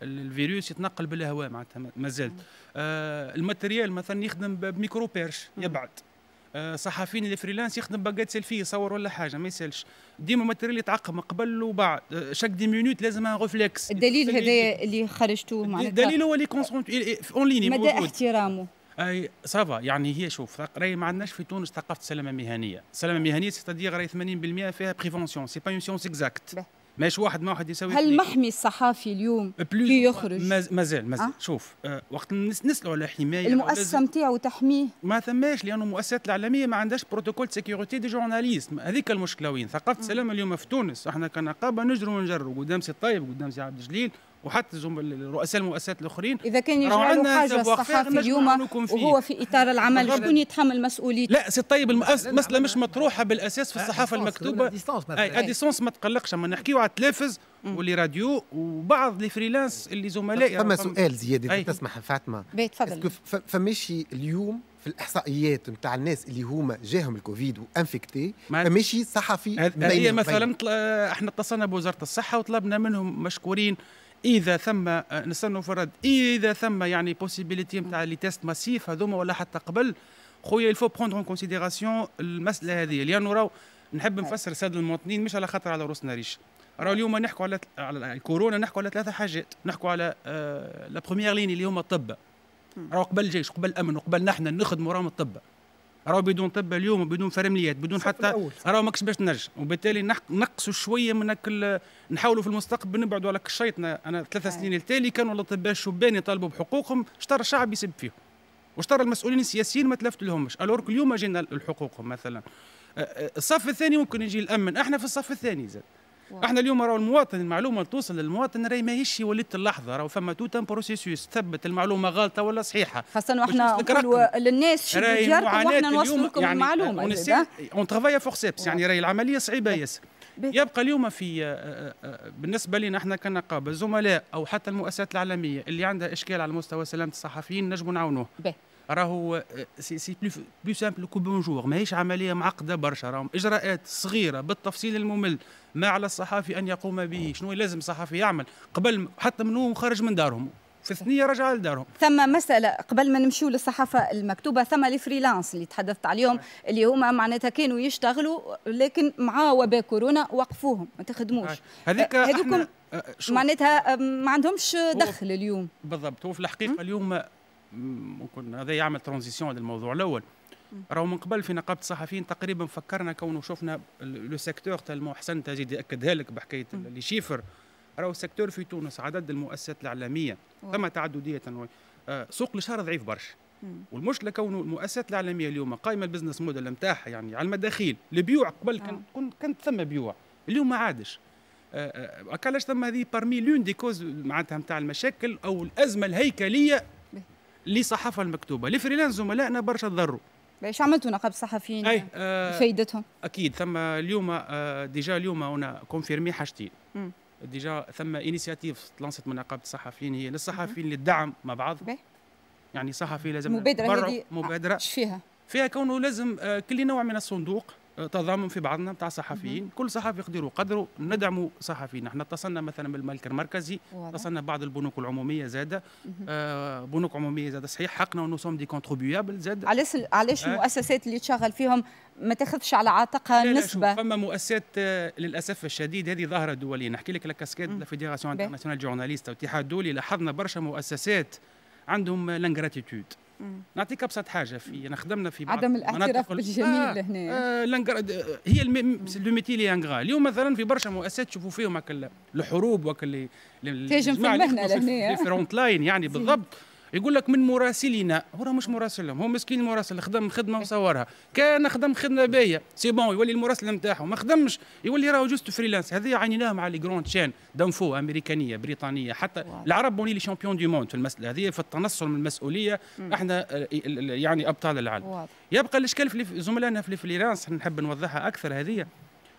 الفيروس يتنقل بالهواء، معناتها ما زالت. آه الماتريال مثلا يخدم بميكرو بيرش يبعد. آه صحفيين اللي فريلانس يخدم باقات سيلفي يصور ولا حاجه ما يسالش، ديما ماتريال يتعقم قبل وبعد. آه شاك دي مينوت لازم ان ريفلكس. الدليل هذا اللي خرجتوه معناتها الدليل هو اللي كونسونتري اون ليني مدى احترامه. اي صافا، يعني هي شوف راهي ما عندناش في تونس ثقافه السلامه مهنيه، السلامه مهنيه ستادير راهي ثمانين بالمئة فيها بريفونسيون، سي با اون سيونس اكزاكت، ماهيش واحد مع واحد يساوي. هل محمي الصحافي اليوم كي يخرج مازال مازال أه؟ شوف أه وقت نسالوا على حمايه المؤسسه نتاعو تحميه ما ثماش، لانه المؤسسات العالميه ما عندهاش بروتوكول سيكيورتي دي جورناليست، هذيك المشكله. وين ثقافه السلامه اليوم في تونس؟ احنا كنقابه نجروا ونجروا قدام سي طيب، قدام سي عبد الجليل، وحتى رؤساء المؤسسات الاخرين. اذا كان يجعلوا حاجه الصحافي اليوم وهو في اطار العمل شكون يتحمل مسؤوليته؟ لا سي طيب، المساله مش مطروحه بالاساس في الصحافه المكتوبه. اديسونس ما تقلقش، اما نحكيو على التلفز واللي راديو وبعض لي فريلانس اللي زملائي. فما سؤال زياده اذا تسمح فاطمه، تفضل. فماشي اليوم في الاحصائيات نتاع الناس اللي هما جاهم الكوفيد وانفكتي فماشي صحفي؟ هي مثلا احنا اتصلنا بوزاره الصحه وطلبنا منهم مشكورين إذا ثم نستنوا فرد، إذا ثم يعني بوسيبيليتي نتاع لي تيست ماسيف هذوما ولا حتى قبل، خويا يلفو بخوندر اون كونسيديراسيون المسألة هذه، لأنه راهو نحب نفسر السادة المواطنين مش على خاطر على روسنا ريش، راهو اليوم نحكوا على على الكورونا، نحكوا على ثلاثة حاجات، نحكوا على آه لا بروميير ليني اللي هما الطب، راهو قبل الجيش قبل الأمن وقبل نحن نخدموا راهم الطب، راهو بدون طب اليوم بدون فرمليات بدون حتى راهو ماكش باش تنجم، وبالتالي نقصوا شويه من كل نحاولوا في المستقبل نبعدوا على الشيط. انا ثلاث سنين التالي كانوا الاطباء الشبان يطالبوا بحقوقهم، شطر الشعب يسب فيهم وشطر المسؤولين السياسيين ما تلفت لهمش، الورك اليوم جينا الحقوقهم مثلا. الصف الثاني ممكن يجي الامن، احنا في الصف الثاني زاد. احنا اليوم راهو المواطن، المعلومه توصل للمواطن راهي ماهيش ولدت اللحظه، راهو فما توت ان بروسيسوس ثبت المعلومه غلطه ولا صحيحه، خاصه واحنا نقولوا للناس شنو ديالكم واحنا نوصل لكم يعني المعلومه. اون ترافاي فورسيبس، يعني راهي العمليه صعيبه ياسر. يبقى اليوم في بالنسبه لنا احنا كنقابه زملاء او حتى المؤسسات العالميه اللي عندها اشكال على مستوى سلامه الصحفيين نجموا نعاونوه، راهو سي سي بلو سامبل كو بونجور، ماهيش عمليه معقده برشا، راهم اجراءات صغيره بالتفصيل الممل. ما على الصحافي ان يقوم به، شنو لازم الصحفي يعمل قبل حتى من هو خرج من دارهم، في الثنيه رجع لدارهم. ثم مساله قبل ما نمشيو للصحافه المكتوبه، ثم لي فريلانس اللي تحدثت عليهم اللي هما معناتها كانوا يشتغلوا لكن مع وباء كورونا وقفوهم ما تخدموش، هذيك هذوكم معناتها ما عندهمش دخل اليوم. بالضبط، هو في الحقيقه اليوم ممكن هذا يعمل ترانزيسيون للموضوع الاول. راهو من قبل في نقابه الصحفيين تقريبا فكرنا كونه شفنا لو سيكتور تاع المحسن تزيد ياكدها لك بحكايه لي شيفر، راهو السيكتور في تونس عدد المؤسسات الاعلاميه ثم تعدديه، آه سوق الشهر ضعيف برشا، والمشكله كونه المؤسسات الاعلاميه اليوم قائمه البزنس موديل نتاعها يعني على المداخيل، البيوع قبل كانت كانت ثم بيوع، اليوم ما عادش. هكا علاش ثم هذه بارمي لون دي كوز معناتها نتاع المشاكل او الازمه الهيكليه للصحافه المكتوبه، لي فريلانس زملائنا برشا تضروا. باش عملتوا نقابه الصحفيين اي آه فايدتهم اكيد. ثم اليوم آه ديجا اليوم هنا كونفيرمي حاجتين. ديجا ثم انيسياتيف تلانست من نقابه الصحفيين هي للصحفيين للدعم مع بعض بي. يعني صحفي لازم مبادره مبادره ايش فيها؟ فيها كونه لازم آه كل نوع من الصندوق تضامن في بعضنا بتاع صحفيين، كل صحفي يقدروا قدروا ندعموا صحفيين. احنا اتصلنا مثلا بالبنك المركزي، اتصلنا بعض البنوك العموميه زاده، آه بنوك عموميه زاده صحيح حقنا ونو سوم دي كونتريبيابل زاده. علاش علاش المؤسسات اللي تشغل فيهم ما تاخذش على عاتقها نسبه؟ فما مؤسسات آه للاسف الشديد هذه ظاهره دوليه، نحكي لك لاكاسكاد لا فيديراسيون انترناسيونال جورناليست والاتحاد الدولي، لاحظنا برشا مؤسسات عندهم لانغراتيتود. نعطيك ابسط حاجه في انا خدمنا في بعض عدم الاعتراف بالجميل هنا آه آه لانجر... هي لو ميتي انغرا. اليوم مثلا في برشا مؤسسات تشوفوا فيهم هكا الحروب وهكا اللي تهجم في المهنه لهنا في فرونت لاين يعني بالضبط. يقول لك من مراسلنا، هو راه مش مراسلهم، هو مسكين المراسل خدم خدمه وصورها، كان خدم خدمه باهيه سي بون يولي المراسل نتاعو، ما خدمش يولي راهو جوست فريلانس. هذه عانيناها مع لي جروند شان دانفو امريكانيه بريطانيه حتى واو. العرب بوني لي شامبيون دو موند في المساله هذه في التنصل من المسؤوليه م. احنا يعني ابطال العالم واو. يبقى الاشكال في زملائنا في الفريلانس نحب نوضحها اكثر هذه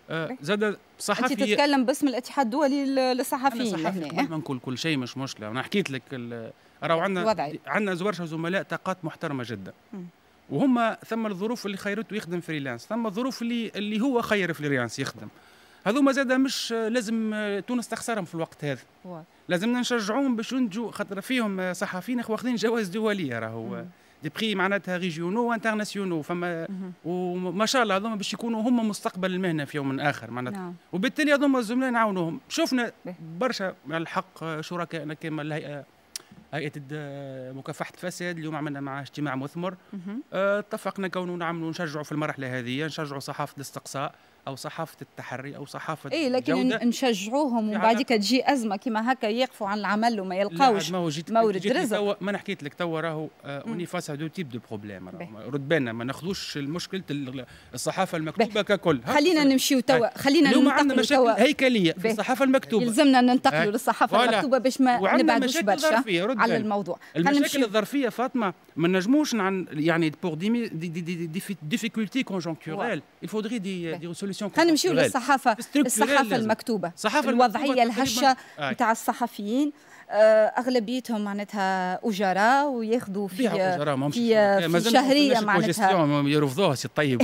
آه زاد صحفي. انت تتكلم باسم الاتحاد الدولي للصحفيين. انا صحفي نعم نقول كل شيء مش مشكله، وانا حكيت لك راهو عندنا عندنا برشا زملاء طاقات محترمه جدا وهم ثم الظروف اللي خيرته يخدم فريلانس، ثم الظروف اللي اللي هو خير فريلانس يخدم. هذوما زاد مش لازم تونس تخسرهم في الوقت هذا، لازمنا نشجعوهم باش ينتجوا، خاطر فيهم صحفيين واخذين جوائز دوليه راهو دي بري معناتها ريجيونو وانترناسيونو فما وما شاء الله هذوما باش يكونوا هم مستقبل المهنه في يوم من اخر معناتها نعم. وبالتالي هذوما الزملاء نعاونوهم. شفنا برشا مع الحق شركائنا كما الهيئه هيئه مكافحه الفساد، اليوم عملنا معها اجتماع مثمر اتفقنا كونه نعملوا نشجعوا في المرحله هذه، نشجعوا صحافه الاستقصاء او صحافه التحري او صحافه اي لكن الجودة. نشجعوهم وبعديك تجي ازمه كما هكا يقفوا عن العمل وما يلقاوش مورد رزق. ما نحكيت لك توا راهو اوني فاس دو تيب دو بروبليم، رد بالنا ما ناخذوش مشكله الصحافه المكتوبه ككل. خلينا نمشيو توا، خلينا ننتقلوا توا، عندنا مشاكل هيكليه في الصحافه المكتوبه يلزمنا ننتقلوا للصحافه المكتوبه باش ما نبعدوش برشا على الموضوع. المشاكل الظرفيه فاطمه ما نجموش يعني بور دي ديفيكولتي كونجونكتوريل الفودري دي خلينا نمشيو للصحافه الصحافه المكتوبه الوضعيه الهشه نتاع الصحفيين. اغلبيتهم معناتها اجراء وياخذوا في في, في شهريه معناتها يرفضوها سي طيب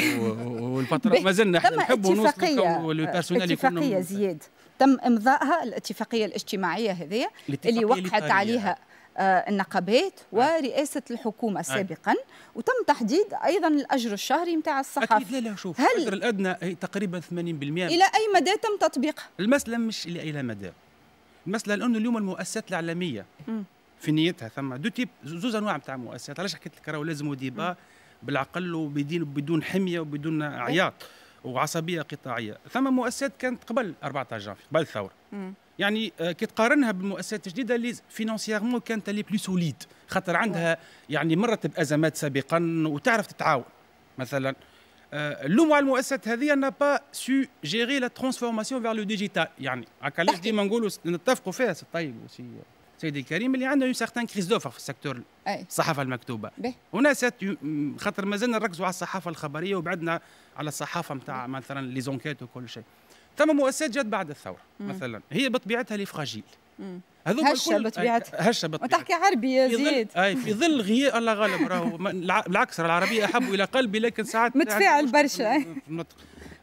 والفتره ما زلنا نحبوا نوصلوا للبيرسونال اتفاقيه زياد تم امضائها الاتفاقيه الاجتماعيه هذه اللي وقعت عليها النقابات ورئاسة الحكومة سابقا، وتم تحديد أيضا الأجر الشهري نتاع الصحافة. أكيد لا لا شوف الأجر الأدنى تقريبا ثمانين بالمئة. إلى أي مدى تم تطبيقها؟ المسألة مش إلى أي مدى، المسألة لأنه اليوم المؤسسات الإعلامية م. في نيتها ثم دو تيب زوز أنواع نتاع مؤسسات. علاش حكيت لك راهو لازم ديبا بالعقل وبدون حمية وبدون عياط وعصبية قطاعية. ثم مؤسسات كانت قبل أربعة عشر جانفي قبل الثورة م. يعني كي تقارنها بالمؤسسات الجديده اللي فينانسييرمون كانت لي بلو سوليد، خاطر عندها يعني مرت بازمات سابقا وتعرف تتعاون. مثلا اللوم على المؤسسات هذه انا با سو جيري لا ترانسفورماسيون فيغ لو ديجيتال، يعني هكا علاش ديما نقولوا نتفقوا فيها سي طيب وسي سيدي كريم اللي عندنا اون سارتان كريز دوفر في السيكتور الصحافه المكتوبه هنا سات، خاطر مازلنا نركزوا على الصحافه الخبريه وبعدنا على الصحافه نتاع مثلا لي زونكيت وكل شيء. ثم مؤسسات جات بعد الثوره مثلا هي بطبيعتها لي فراجيل هذوك الكل بطبيعتها هشه بطبيعتها وتحكي عربي يا زيد اي في ظل غياب الله غالب راهو بالعكس العربيه احب الى قلبي لكن ساعات متفاعل برشا.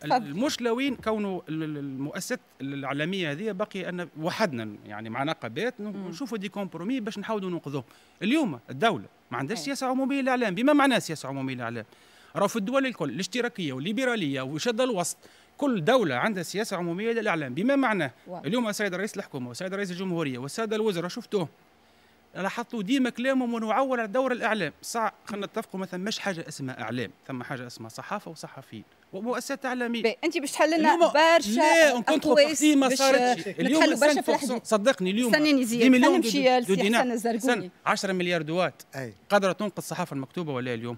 المشكله وين كونه المؤسسات الاعلاميه هذه باقي ان وحدنا يعني مع نقابات نشوفوا دي كومبرومي باش نحاولوا ننقذوهم. اليوم الدوله ما عندهاش سياسه عموميه للاعلام، بما معناه سياسه عموميه للاعلام؟ راهو في الدول الكل الاشتراكيه والليبراليه وشد الوسط كل دولة عندها سياسة عمومية للإعلام. بما معناه اليوم السيد رئيس الحكومة والسيد رئيس الجمهورية والسادة الوزراء شفتوه لاحظتوا ديما كلامهم ونعول على دور الإعلام. صح خلينا نتفقوا ما ثماش حاجة اسمها إعلام، ثم حاجة اسمها صحافة وصحفيين ومؤسسات إعلامية. أنت باش تحل لنا برشا أقواس ما صارتش اليوم صدقني. اليوم خلينا نمشي لسي حسن زرقوني عشرة ملياردوات قادرة تنقذ الصحافة المكتوبة ولا اليوم؟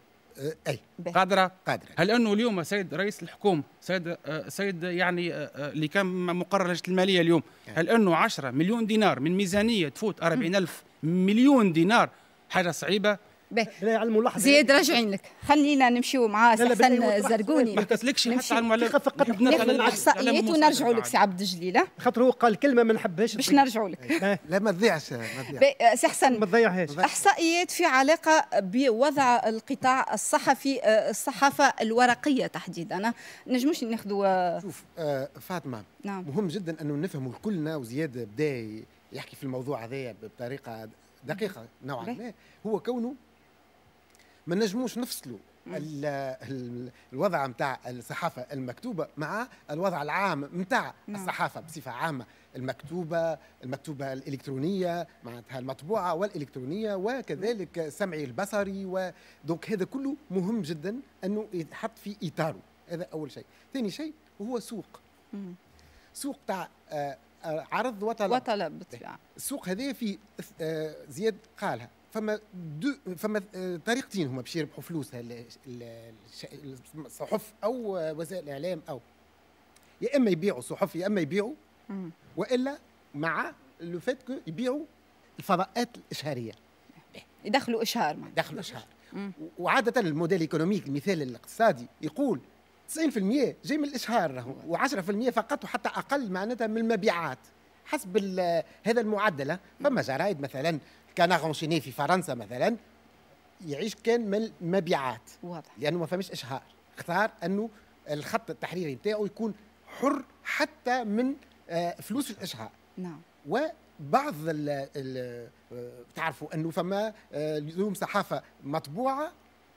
اي قادره قادره. هل انه اليوم سيد رئيس الحكومه سيد آه سيد يعني آه اللي كان مقرر لجنه الماليه اليوم أي. هل انه عشرة مليون دينار من ميزانيه تفوت أربعين ألف مليون دينار حاجه صعيبه؟ زياد راجعين لك، خلينا نمشيو مع حسن زرقوني. ما تسلكش حتى على المعلومات، فقط ناخذ الاحصائيات ونرجعوا لك سي عبد الجليل، خاطر هو قال كلمه ما نحبهاش باش نرجعوا لك. لا ما تضيعش، ما تضيعش سي حسن، ما تضيعهاش. احصائيات في علاقه بوضع القطاع الصحفي، الصحافه الورقيه تحديدا، نجموش ناخذوا. شوف فاطمه، نعم مهم جدا انه نفهموا كلنا، وزياد بدا يحكي في الموضوع هذايا بطريقه دقيقه نوعا ما، هو كونه ما نجموش نفصلوا الوضع نتاع الصحافه المكتوبه مع الوضع العام نتاع الصحافه بصفه عامه، المكتوبه المكتوبه الالكترونيه معناتها المطبوعه والالكترونيه، وكذلك السمعي البصري، ودونك هذا كله مهم جدا انه يتحط في اطاره. هذا اول شيء. ثاني شيء هو سوق، سوق تاع عرض وطلب وطلب بالطبيعه. السوق هذا في زياد قالها، فما دو فما طريقتين هما باش يربحوا فلوس الصحف او وسائل الاعلام، او يا اما يبيعوا صحف يا اما يبيعوا، والا مع لو فات كو يبيعوا الفضاءات الاشهاريه، يدخلوا اشهار معنا. يدخلوا اشهار، وعاده الموديل ايكونوميك المثال الاقتصادي يقول تسعين بالمئة جاي من الاشهار راهو، وعشرة بالمئة فقط وحتى اقل معناتها من المبيعات حسب هذا المعدل. فما جرائد مثلا كان شيني في فرنسا مثلا يعيش كان من المبيعات، لانه ما فماش اشهار، اختار انه الخط التحريري نتاعو يكون حر حتى من فلوس الاشهار. نعم، وبعض تعرفوا انه فما اليوم صحافه مطبوعه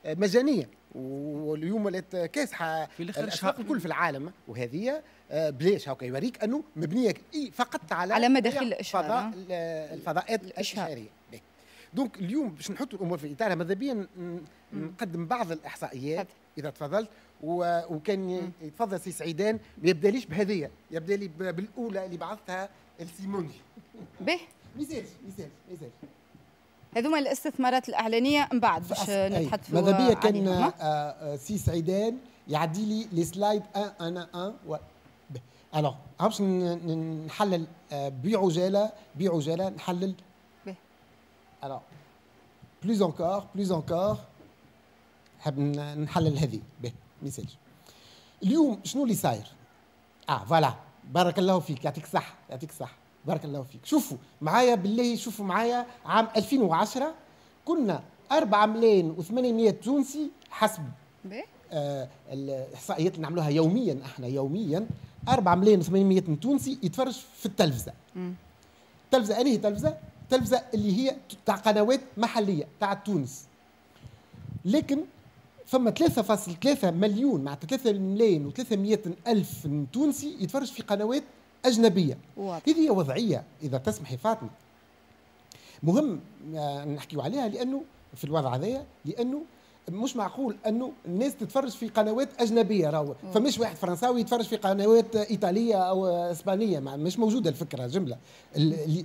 مجانيه، واليوم ولات كاسحه الاسواق الكل في العالم، وهذه بلاش هاكا يوريك انه مبنيه فقط على على مداخيل الاشهار، الفضاءات الاشهاريه. دونك اليوم باش نحطوا الامور في اطارها، ماذا بيا نقدم بعض الاحصائيات اذا تفضلت، وكان يتفضل سي سعيدان ما يبداليش بهذه، يبدالي بالاولى اللي بعثتها السيموني. به ميزاج ميزاج ميزاج هذوما الاستثمارات الاعلانيه من بعد باش نتحدث فيها. ماذا بيا كان سي سعيدان يعدي لي لي سلايد واحد واحد واحد و الوغ باش نحلل بعجاله بعجاله نحلل. Alors, plus encore, plus encore. نحلل هذه مثال. اليوم شنو اللي صاير؟ اه فوالا، بارك الله فيك، يعطيك الصحة، يعطيك الصحة، بارك الله فيك. شوفوا معايا بالله، شوفوا معايا عام ألفين وعشرة كنا أربعة ملايين وثمانمئة تونسي حسب آه الإحصائيات اللي نعملوها يوميا، احنا يوميا أربعة ملايين وثمانمئة تونسي يتفرج في التلفزة. التلفزة أنهي تلفزة؟ التلفزة اللي هي تاع قنوات محلية تاع تونس، لكن فما ثلاثة فاصلة ثلاثة مليون مع ثلاثة ملايين وثلاثمئة ألف تونسي يتفرج في قنوات أجنبية. هذه هي وضعية إذا تسمحي فاطمة مهم نحكيو عليها، لأنه في الوضع هذايا، لأنه مش معقول أنه الناس تتفرج في قنوات أجنبية، راهو فمش واحد فرنساوي يتفرج في قنوات إيطالية أو إسبانية، مش موجودة الفكرة جملة،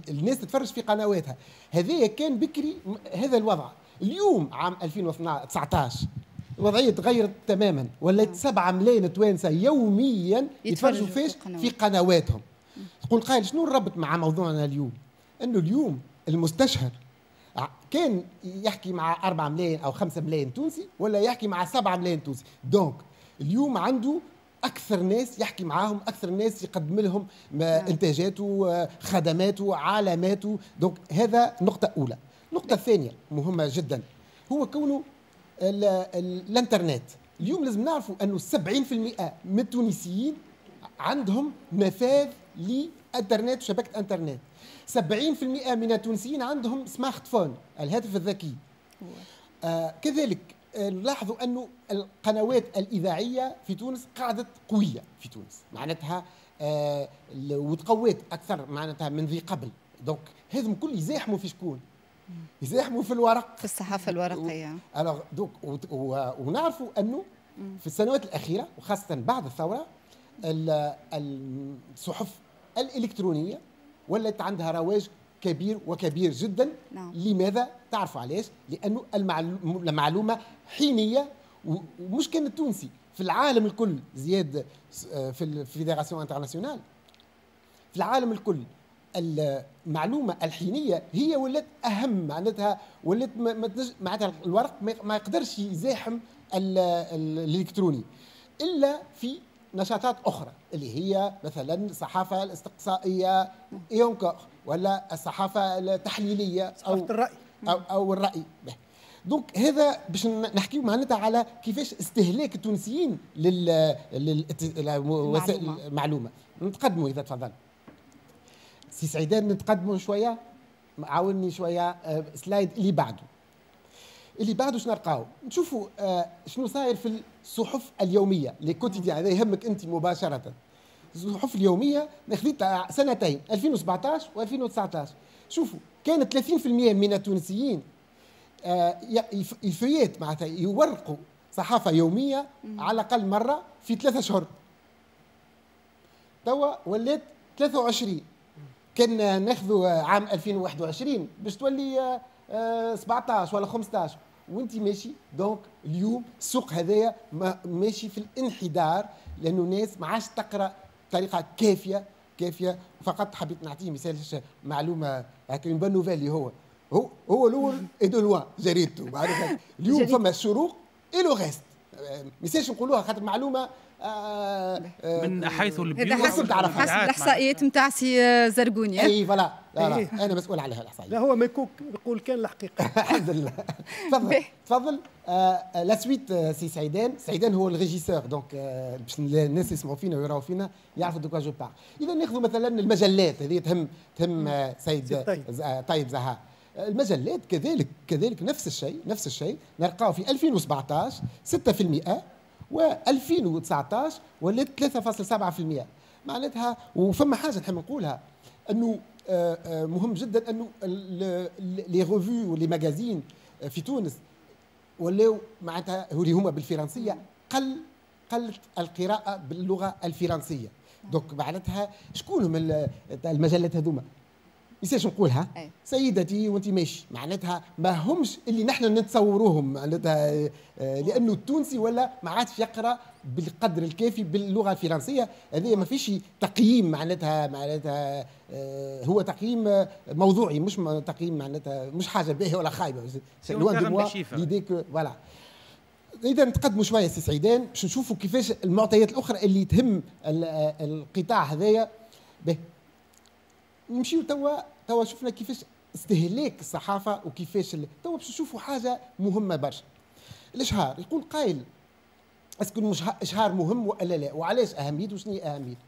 الناس تتفرج في قنواتها. هذايا كان بكري هذا الوضع. اليوم عام ألفين وتسعطاش الوضعية تغيرت تماما، ولات سبعة ملايين توانسة يوميا يتفرجوا فيش في قنواتهم. تقول قائل شنو الربط مع موضوعنا اليوم؟ أنه اليوم المستشهر كان يحكي مع أربعة ملايين أو خمسة ملايين تونسي، ولا يحكي مع سبعة ملايين تونسي، دونك اليوم عنده أكثر ناس يحكي معاهم، أكثر ناس يقدم لهم إنتاجاته، خدماته، علاماته، دونك هذا نقطة أولى. النقطة الثانية مهمة جدا هو كونه ال ال الانترنت. اليوم لازم نعرفوا أنه سبعين بالمئة من التونسيين عندهم نفاذ للانترنت وشبكة انترنت. سبعين بالمئة من التونسيين عندهم سمارت فون، الهاتف الذكي. آه كذلك آه لاحظوا أنه القنوات الإذاعية في تونس قاعدة قوية في تونس، معناتها آه وتقوات أكثر معناتها من ذي قبل. دونك هذم كل يزاحموا في شكون؟ يزاحموا في الورق، في الصحافة الورقية. ألوغ دونك ونعرفوا أنه في السنوات الأخيرة وخاصة بعد الثورة الصحف الإلكترونية ولات عندها رواج كبير وكبير جدا. نعم. لماذا؟ تعرفوا علاش؟ لانه المعلومه حينيه، ومش كان التونسي، في العالم الكل. زياد في الفيدراسيون انترناسيونال في العالم الكل المعلومه الحينيه هي ولات اهم، معناتها ولات معناتها الورق ما يقدرش يزاحم الالكتروني الا في نشاطات اخرى اللي هي مثلا الصحافه الاستقصائيه يونكور ولا الصحافه التحليليه او الراي او, أو الراي. دونك هذا باش نحكيو معناتها على كيفاش استهلاك التونسيين للوسائل المعلومه. نتقدموا اذا تفضل سي سعيدان، نتقدموا شويه، عاوني شويه سلايد اللي بعده. اللي بعده شنو نلقاو؟ نشوفوا شنو صاير في الصحف اليوميه لي كوتيديان، هذا يهمك انت مباشره. الصحف اليوميه خذيت سنتين ألفين وسبعطاش وألفين وتسعطاش، شوفوا كان ثلاثين بالمئة من التونسيين الفريات معناتها يورقوا صحافه يوميه على الاقل مره في ثلاثة اشهر. توا ولات ثلاثة وعشرين، كان ناخذوا عام ألفين وواحد وعشرين باش تولي سبعطاش ولا خمسطاش، وانت ماشي. دونك اليوم السوق هذايا ماشي في الانحدار لانه الناس ما عادش تقرا بطريقه كافيه كافيه. فقط حبيت نعطيه مثال معلومه هكا بون نوفيل، هو هو هو الاول ايدو لوا جريدته اليوم فما الشروق اي لو غيست، ماشي نقولوها خاطر معلومه آه آه من حيث البيوت. حسب الاحصائيات نتاع سي زرقوني. اي فوالا انا مسؤول عليها الاحصائيات. لا هو ميكوك يقول كان الحقيقه. الحمد لله. تفضل تفضل آه لا سويت سي سعيدان. سعيدان هو الريجيسور، دونك آه باش الناس يسمعوا فينا ويراو فينا يعرفوا دو كوا جو بار. اذا ناخذوا مثلا المجلات، هذه تهم تهم آه سيد طيب زهار. المجلات كذلك كذلك نفس الشيء نفس الشيء نلقاو في ألفين وسبعطاش ستة بالمئة و ألفين وتسعطاش ولات ثلاثة فاصل سبعة بالمئة. معناتها وفما حاجه نحب نقولها انه مهم جدا انه لي ريفو ولي ماغازين في تونس ولاو معناتها اللي هما بالفرنسيه، قل قلت القراءه باللغه الفرنسيه. دونك معناتها شكون هم المجلات هذوما؟ نساش نقولها سيدتي وانت ماشي، معناتها ما همش اللي نحن نتصوروهم، معناتها لانه التونسي ولا ما عادش يقرا بالقدر الكافي باللغه الفرنسيه. هذه ما فيش تقييم معناتها معناتها هو تقييم موضوعي، مش تقييم معناتها مش حاجه باهيه ولا خايبه، لوان دو موا ليديك فوالا. اذا نتقدموا شويه سي سعيدان باش نشوفوا كيفاش المعطيات الاخرى اللي تهم القطاع هذايا. نمشيو توا توا شفنا كيفاش استهلاك الصحافه وكيفاش توا باش نشوفوا حاجه مهمه برشا، الاشهار. يقول قائل اسكو الاشهار مهم ولا لا؟ وعلاش اهميته وشنو هي اهميته؟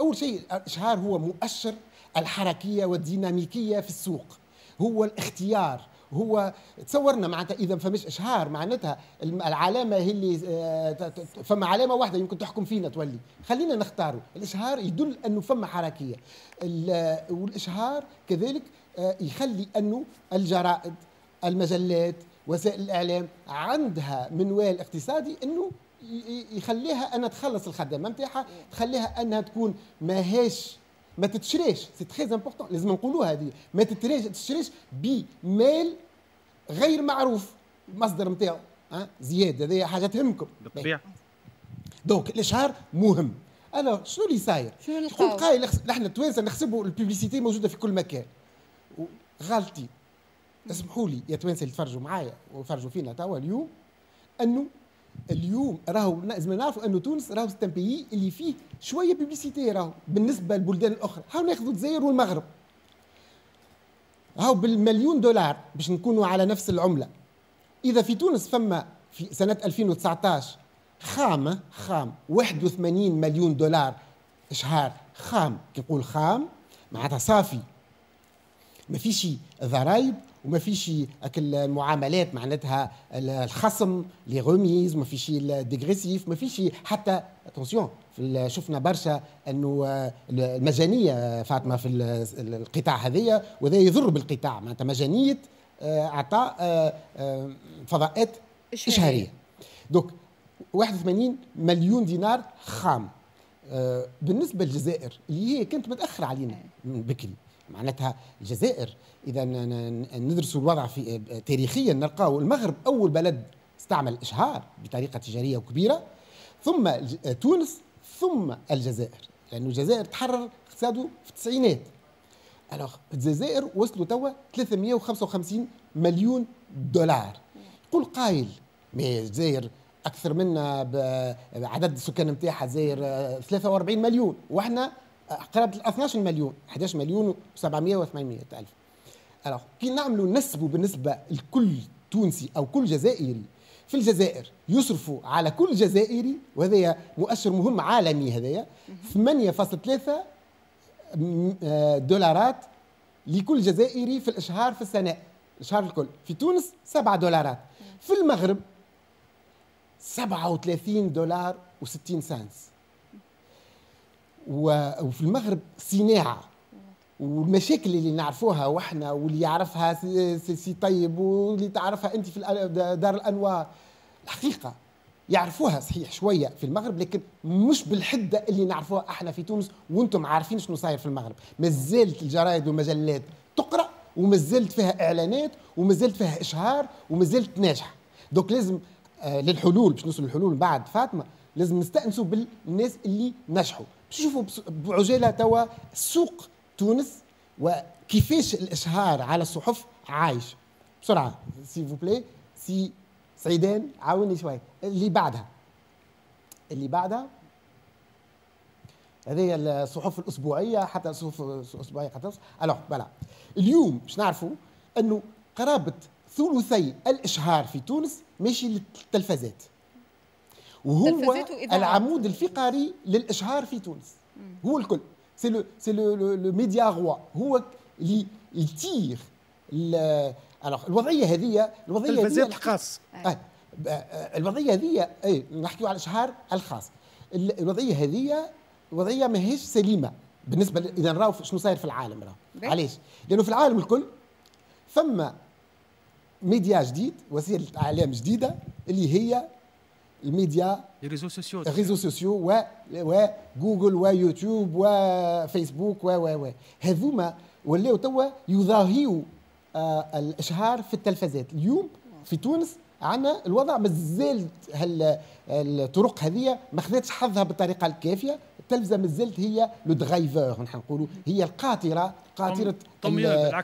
اول شيء الاشهار هو مؤشر الحركيه والديناميكيه في السوق، هو الاختيار. هو تصورنا معناتها اذا فماش اشهار معناتها العلامه هي اللي فما علامه واحده يمكن تحكم فينا تولي، خلينا نختاره. الاشهار يدل انه فما حركيه، والاشهار كذلك يخلي انه الجرائد المجلات وسائل الاعلام عندها منوال اقتصادي انه يخليها انها تخلص الخدمه نتاعها، تخليها انها تكون ماهيش ما تتشريش. سي تري امبورطون، لازم نقولوها هذه، ما تتشريش بمال غير معروف المصدر نتاعو. ها زياد هذه حاجه تهمكم بالطبيعه. دونك الاشهار مهم. الو شنو اللي صاير؟ شكون قايل احنا التوانسه نحسبوا الببليسيتي موجوده في كل مكان؟ غلطي، اسمحوا لي يا توانسه اللي تفرجوا معايا وفرجوا فينا توا اليوم، انه اليوم راهو لازم نعرفوا انه تونس راهو سيتان بيي اللي فيه شويه بيبليسيتي راهو بالنسبه للبلدان الاخرى. هاو ناخذوا الجزائر والمغرب، هاو بالمليون دولار باش نكونوا على نفس العمله. اذا في تونس فما في سنه ألفين وتسعطاش خامه خام واحد وثمانين مليون دولار اشهار خام. كي نقول خام معناتها صافي، ما فيش ضرائب وما فيش اكل المعاملات معناتها الخصم لي غوميز، ما فيش الديغريسيف، ما فيش حتى اتونسيون. شفنا برشا انه المجانيه فاطمه في القطاع هذايا، وهذا يضر بالقطاع معناتها مجانيه اعطاء فضاءات اشهاريه. دوك واحد وثمانين مليون دينار خام. بالنسبه للجزائر اللي هي كانت متاخره علينا من بكري، معناتها الجزائر اذا ندرسوا الوضع في تاريخيا نلقاو المغرب اول بلد استعمل الاشهار بطريقه تجاريه وكبيره، ثم تونس ثم الجزائر، لانه الجزائر تحرر اقتصاده في التسعينات. الوغ الجزائر وصلوا توا ثلاثمئة وخمسة وخمسين مليون دولار. يقول قايل مي الجزائر اكثر منا بعدد السكان نتاعها، الجزائر ثلاثة وأربعين مليون واحنا قرابه اثناعش مليون، أحد عشر مليون وسبعمئة وثمانمئة ألف. الوغ كي نعملوا نسبوا بالنسبه لكل تونسي او كل جزائري في الجزائر يصرفوا على كل جزائري، وهذا مؤشر مهم عالمي، هذايا ثمانية فاصلة ثلاثة دولارات لكل جزائري في الاشهار في السنه، الاشهار الكل. في تونس سبعة دولارات، في المغرب سبعة وثلاثين دولار وستين سنت، وفي المغرب صناعه والمشاكل اللي نعرفوها وحنا واللي يعرفها سي, سي طيب واللي تعرفها انت في دار الانوار، الحقيقه يعرفوها صحيح شويه في المغرب لكن مش بالحده اللي نعرفوها احنا في تونس. وانتم عارفين شنو صاير في المغرب، مازالت الجرايد والمجلات تقرا ومازالت فيها اعلانات ومازالت فيها اشهار ومازالت ناجحه. دوك لازم آه للحلول، باش نوصلوا للحلول بعد فاطمه لازم نستانسوا بالناس اللي نجحوا، باش نشوفوا بعجاله توا السوق تونس وكيفاش الاشهار على الصحف عايش. بسرعه سي فو بلاي سي سعيدان عاوني شويه. اللي بعدها اللي بعدها هذه الصحف الاسبوعيه حتى الصحف الاسبوعيه حتى الو بلا. اليوم باش نعرفوا انه قرابه ثلثي الاشهار في تونس ماشي للتلفزات، وهو العمود الفقري للاشهار في تونس، هو الكل. سي لو سي لو لو ميديا روا، هو اللي يثير الوضعيه هذه. الوضعيه هذه التلفزيون الخاص، الوضعيه هذه اي نحكيو على الاشهار الخاص. الوضعيه هذه وضعيه ماهيش سليمه بالنسبه اذا نراو شنو صاير في العالم. راهو علاش؟ لانه في العالم الكل ثم ميديا جديد، وسيله اعلام جديده اللي هي الميديا الريزو سوسيو الريزو سوسيو وجوجل ويوتيوب وفيسبوك و و و هذوما ولاو توا يضاهيوا آه الاشهار في التلفزات. اليوم في تونس عندنا الوضع مازال الطرق هذه ما خذتش حظها بالطريقه الكافيه، التلفزه مازالت هي لو درايفور، نحن نقولوا هي القاطره، قاطره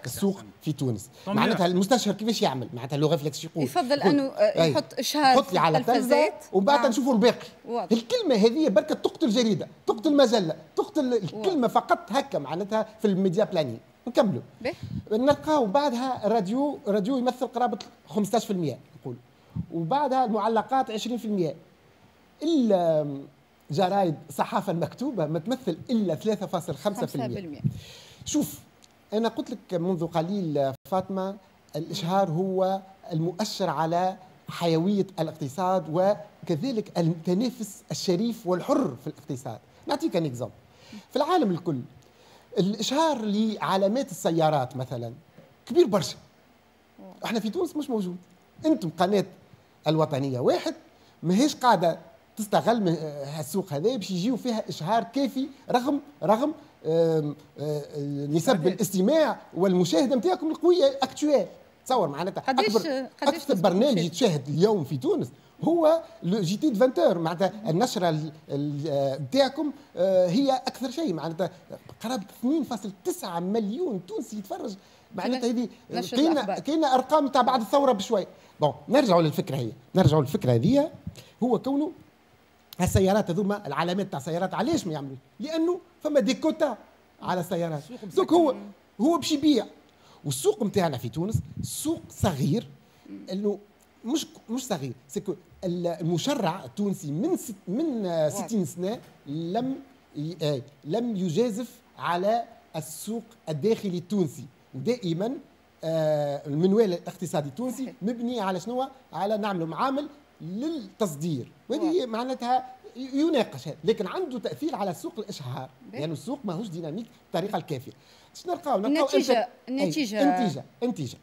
السوق في تونس. معناتها المستشهر كيفاش يعمل؟ معناتها لو ريفلكس يقول يفضل انه يحط اشهار يحط لي على التلفزات ومن بعد نشوفوا الباقي. واضح. الكلمه هذه بركه تقتل جريده، تقتل مجله، تقتل الكلمه فقط هكا معناتها في الميديا بلاني. نكملوا نلقاو بعدها راديو، راديو يمثل قرابه خمسة عشر بالمئة نقول، وبعدها المعلقات عشرين بالمئة. الجرايد صحافه المكتوبه ما تمثل الا ثلاثة فاصلة خمسة بالمئة. شوف انا قلت لك منذ قليل فاطمه الاشهار هو المؤشر على حيويه الاقتصاد وكذلك التنافس الشريف والحر في الاقتصاد. نعطيك ان اكزامبل، في العالم الكل الاشهار لعلامات السيارات مثلا كبير برشا، احنا في تونس مش موجود. انتم قناه الوطنيه واحد ماهيش قاعده تستغل السوق هذا باش يجيو فيها اشهار كافي رغم رغم آآ آآ نسب الاستماع والمشاهده نتاعكم القويه اكتوال. تصور معناتها اكبر اكثر برنامج يتشاهد اليوم في تونس هو جي تي دو عشرين، معناتها النشره نتاعكم هي اكثر شيء، معناتها قرابه اثنين فاصلة تسعة مليون تونسي يتفرج. معناتها هذه كاينه كاينه ارقام تاع بعد الثوره بشوي. بون نرجعوا للفكره، هي نرجعوا للفكره هذه، هو كونه السيارات هذوما العلامات تاع السيارات علاش ما يعملوش؟ لانه فما دي كوتا على السيارات. دوك هو هو باش يبيع، والسوق نتاعنا في تونس سوق صغير، انه مش مش صغير، سكو المشرع التونسي من ست من ستين سنة لم لم يجازف على السوق الداخلي التونسي. دائما المنوال الاقتصادي التونسي مبني على شنو؟ على نعملوا معامل للتصدير، وهذه معناتها يناقش هذا، لكن عنده تاثير على سوق الاشهار، لانه يعني السوق ماهوش ديناميك بالطريقه الكافيه. باش نلقاو نلقاو النتيجه النتيجه النتيجه النتيجه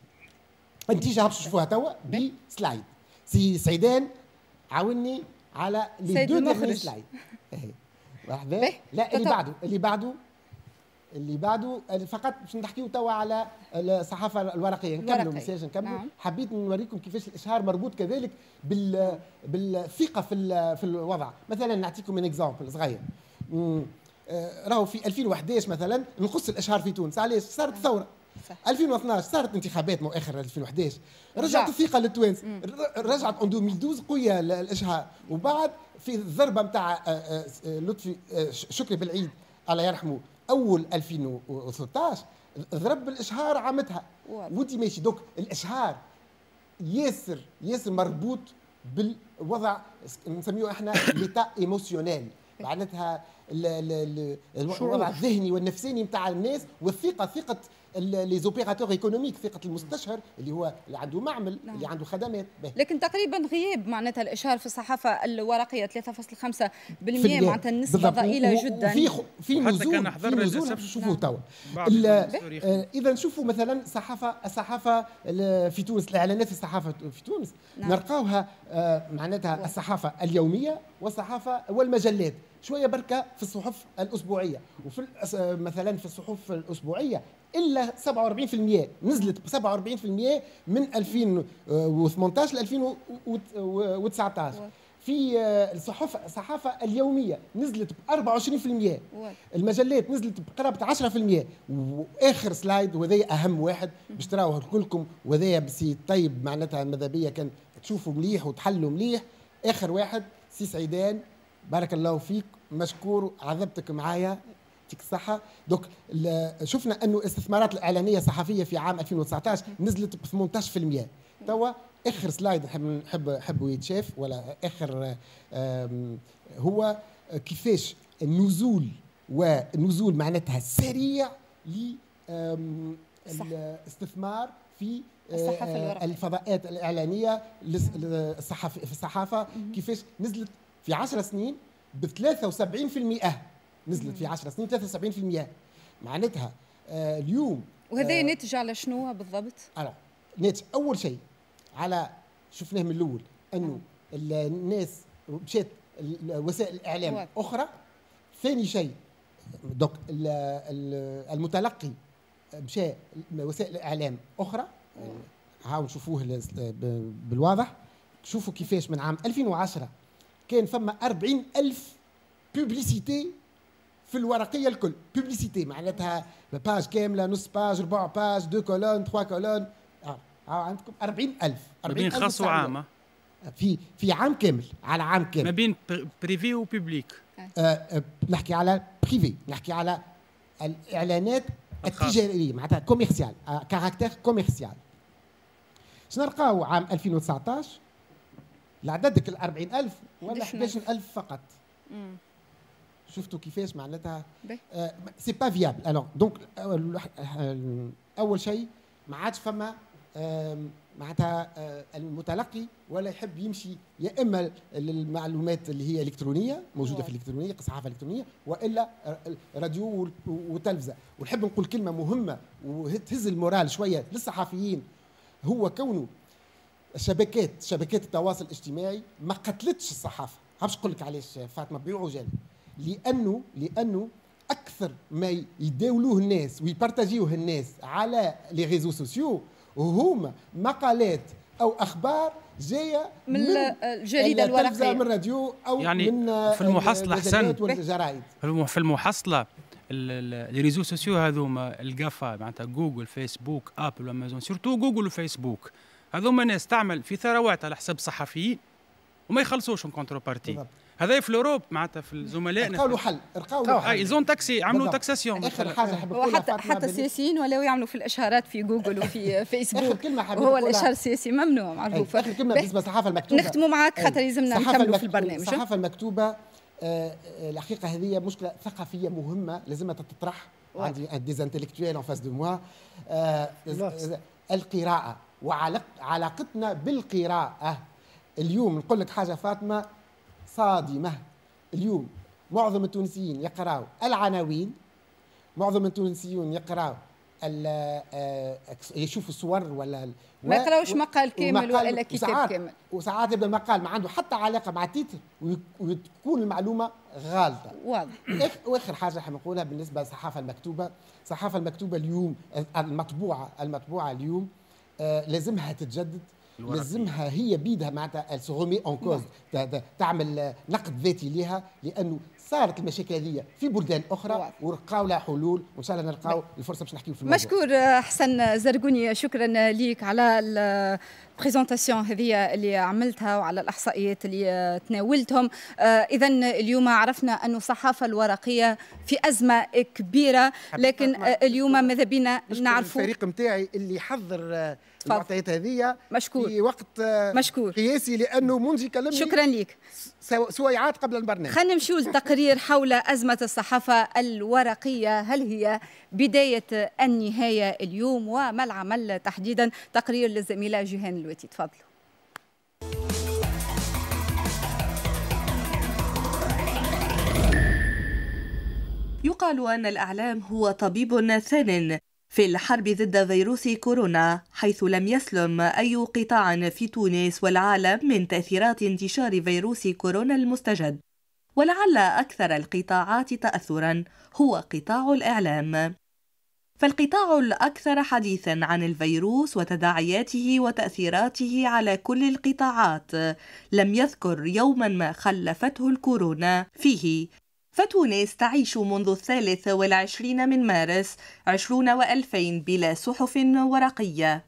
النتيجه باش تشوفوها توا بسلايد. سي سعيدان عاوني على لي دو ديرني سلايد. لحظه، لا اللي بعده اللي بعده اللي بعده فقط باش نحكيو توا على الصحافه الورقيه. نكملوا مساج نكملوا. نعم. حبيت نوريكم كيفاش الاشهار مربوط كذلك بال بالثقه في في الوضع. مثلا نعطيكم ان اكزامبل صغير، راهو في ألفين وأحد عشر مثلا نقص الاشهار في تونس. علاش؟ صارت ثوره. ألفين واثناش صارت انتخابات مؤخرة ألفين وأحد عشر، رجعت الثقة للتوانسة، رجعت أن ألفين واثناش قوية الإشهار، وبعد في الضربة نتاع لطفي شكري بالعيد الله يرحمه أول ألفين وثلاطاش ضرب بالإشهار عامتها، وأنت ماشي. دوك الإشهار ياسر ياسر مربوط بالوضع نسميه احنا ليتا ايموسيونيل، معناتها الوضع الذهني والنفساني نتاع الناس، والثقة ثقة لي زوبيراتور ايكونوميك، ثقه المستشهر اللي هو اللي عنده معمل، نعم. اللي عنده خدمات. لكن تقريبا غياب معناتها الاشهار في الصحافه الورقيه ثلاثة فاصل خمسة بالمئة معناتها نسبه ضئيله جدا. في في نزول في نزول نشوفوه توا. اذا نشوفوا مثلا الصحافه الصحافه في تونس، الاعلانات في الصحافه في تونس، نعم. نلقاوها معناتها الصحافه اليوميه والصحافه والمجلات، شويه بركه في الصحف الاسبوعيه، وفي مثلا في الصحف الاسبوعيه الا سبعة وأربعين بالمئة نزلت ب سبعة وأربعين بالمئة من ألفين وثمنطاش ل ألفين وتسعطاش. في الصحف الصحافه اليوميه نزلت ب أربعة وعشرين بالمئة، المجلات نزلت بقرابه عشرة بالمئة. واخر سلايد وهذا اهم واحد باش تراوه كلكم، وهذا بسي طيب معناتها ماذا بيا كان تشوفوا مليح وتحلوا مليح. اخر واحد سي سعيدان بارك الله فيك، مشكور عذبتك معايا يعطيك الصحة. دوك شفنا انه الاستثمارات الاعلانية الصحفية في عام ألفين وتسعطاش نزلت ب ثمنطاش بالمئة. توا اخر سلايد نحب نحبوا يتشاف ولا اخر هو كيفاش النزول، ونزول معناتها سريع للاستثمار في الفضاءات الاعلانية للصحف في الصحافة، كيفاش نزلت في عشر سنين ب ثلاثة وسبعين بالمئة. نزلت في عشر سنين ثلاثة وسبعين بالمئة معناتها آه اليوم. وهذا آه ناتج على شنو بالضبط؟ على ناتج اول شيء على شفناه من الاول انه الناس مشات وسائل الاعلام واضح. اخرى. ثاني شيء دوك المتلقي مشى وسائل الاعلام اخرى. هاو نشوفوه بالواضح. شوفوا كيفاش من عام ألفين وعشرة كان فما أربعين ألف بوبليسيتي في الورقيه الكل. بوبليسيتي معناتها باج كامله، نص باج، ربع باج، دو كولون، تخوا كولون. ها عندكم أربعين ألف أربعين خاص وعامه في في عام كامل، على عام كامل ما بين بريفي وبوبليك. آه آه نحكي على بريفي، نحكي على الاعلانات التجاريه معناتها كوميرسيال، آه كاركتير كوميرسيال. شنو نلقاو عام ألفين وتسعطاش؟ العددك ال أربعين ألف ولا أحد عشر ألف فقط. مم. شفتوا كيفاش معناتها آه سي با فيابل. الوغ دونك اول شيء ما عادش فما آه معناتها آه المتلقي ولا يحب يمشي يا اما للمعلومات اللي هي الكترونيه موجوده في الالكترونيه كصحافه الكترونيه، والا راديو وتلفزه. ونحب نقول كلمه مهمه وتهز المورال شويه للصحفيين، هو كونه الشبكات شبكات التواصل الاجتماعي ما قتلتش الصحافه. عرفتش نقول لك علاش فاطمه بيع وجاني، لانه لانه اكثر ما يداولوه الناس ويبارتاجيوه الناس على لي ريزو سوسيو هما مقالات او اخبار جايه من, من الجريده الورقيه، من الراديو او يعني من في المحصله. احسن في المحصله لي ريزو سوسيو هذوما القفا معناتها جوجل، فيسبوك، ابل، امازون، سورتو جوجل وفيسبوك، هذوما ناس تعمل في ثروات على حساب صحفيين وما يخلصوش من كونتروبارتي. هذا في الاوروب معناتها في الزملاء لقاو حل، لقاو حل. ايزون تاكسي عملوا تاكساسيون. اخر حاجه حاب نقولها حتى حتى السياسيين ولاو يعملوا في الاشهارات في جوجل وفي فيسبوك. هو الاشهار السياسي ممنوع معروف. اخر كلمه بالنسبه للصحافه المكتوبه نختموا معاك خاطر لازمنا نكملوا في البرنامج. الصحافه المكتوبه آه الحقيقه هذه مشكله ثقافيه مهمه لازمها تطرح. عندي ان ديزانتيليكتويل اون فاس دو موا. القراءه وعلاقتنا بالقراءه. اليوم نقول لك حاجه فاطمه صادمه، اليوم معظم التونسيين يقراو العناوين، معظم التونسيين يقراو يشوفوا الصور ولا ما يقراوش مقال كامل ولا كتاب كامل. وساعات يبدا المقال ما عنده حتى علاقه مع التيتر وتكون المعلومه غالطه. واضح. واخر حاجه حاب نقولها بالنسبه للصحافه المكتوبه، الصحافه المكتوبه اليوم المطبوعه المطبوعه اليوم آه لازمها تتجدد. لازمها هي بيدها معناتها السوغومي اون كوز تعمل نقد ذاتي لها، لانه صارت المشاكل هذه في بلدان اخرى ولقاو لها حلول، وان شاء الله نلقاو الفرصه باش نحكيو في الموضوع. مشكور حسن زرقوني، شكرا ليك على البريزونتاسيون هذه اللي عملتها وعلى الاحصائيات اللي تناولتهم. اذا اليوم عرفنا أن الصحافه الورقيه في ازمه كبيره، لكن اليوم ماذا بينا نعرفوا الفريق نتاعي اللي حضر المعطيات هذه في وقت مشكور قياسي، لانه منجي كلمني. شكرا ليك. سويعات قبل البرنامج خلينا نمشيو لتقرير حول ازمه الصحافه الورقيه، هل هي بدايه النهايه اليوم وما العمل تحديدا؟ تقرير للزميله جيهان الوتي، تفضلوا. يقال أن الإعلام هو طبيب ثان في الحرب ضد فيروس كورونا، حيث لم يسلم أي قطاع في تونس والعالم من تأثيرات انتشار فيروس كورونا المستجد، ولعل أكثر القطاعات تأثراً هو قطاع الإعلام، فالقطاع الأكثر حديثاً عن الفيروس وتداعياته وتأثيراته على كل القطاعات لم يذكر يوماً ما خلفته الكورونا فيه. فتونس تعيش منذ الثالث والعشرين من مارس عشرون وألفين بلا صحف ورقية،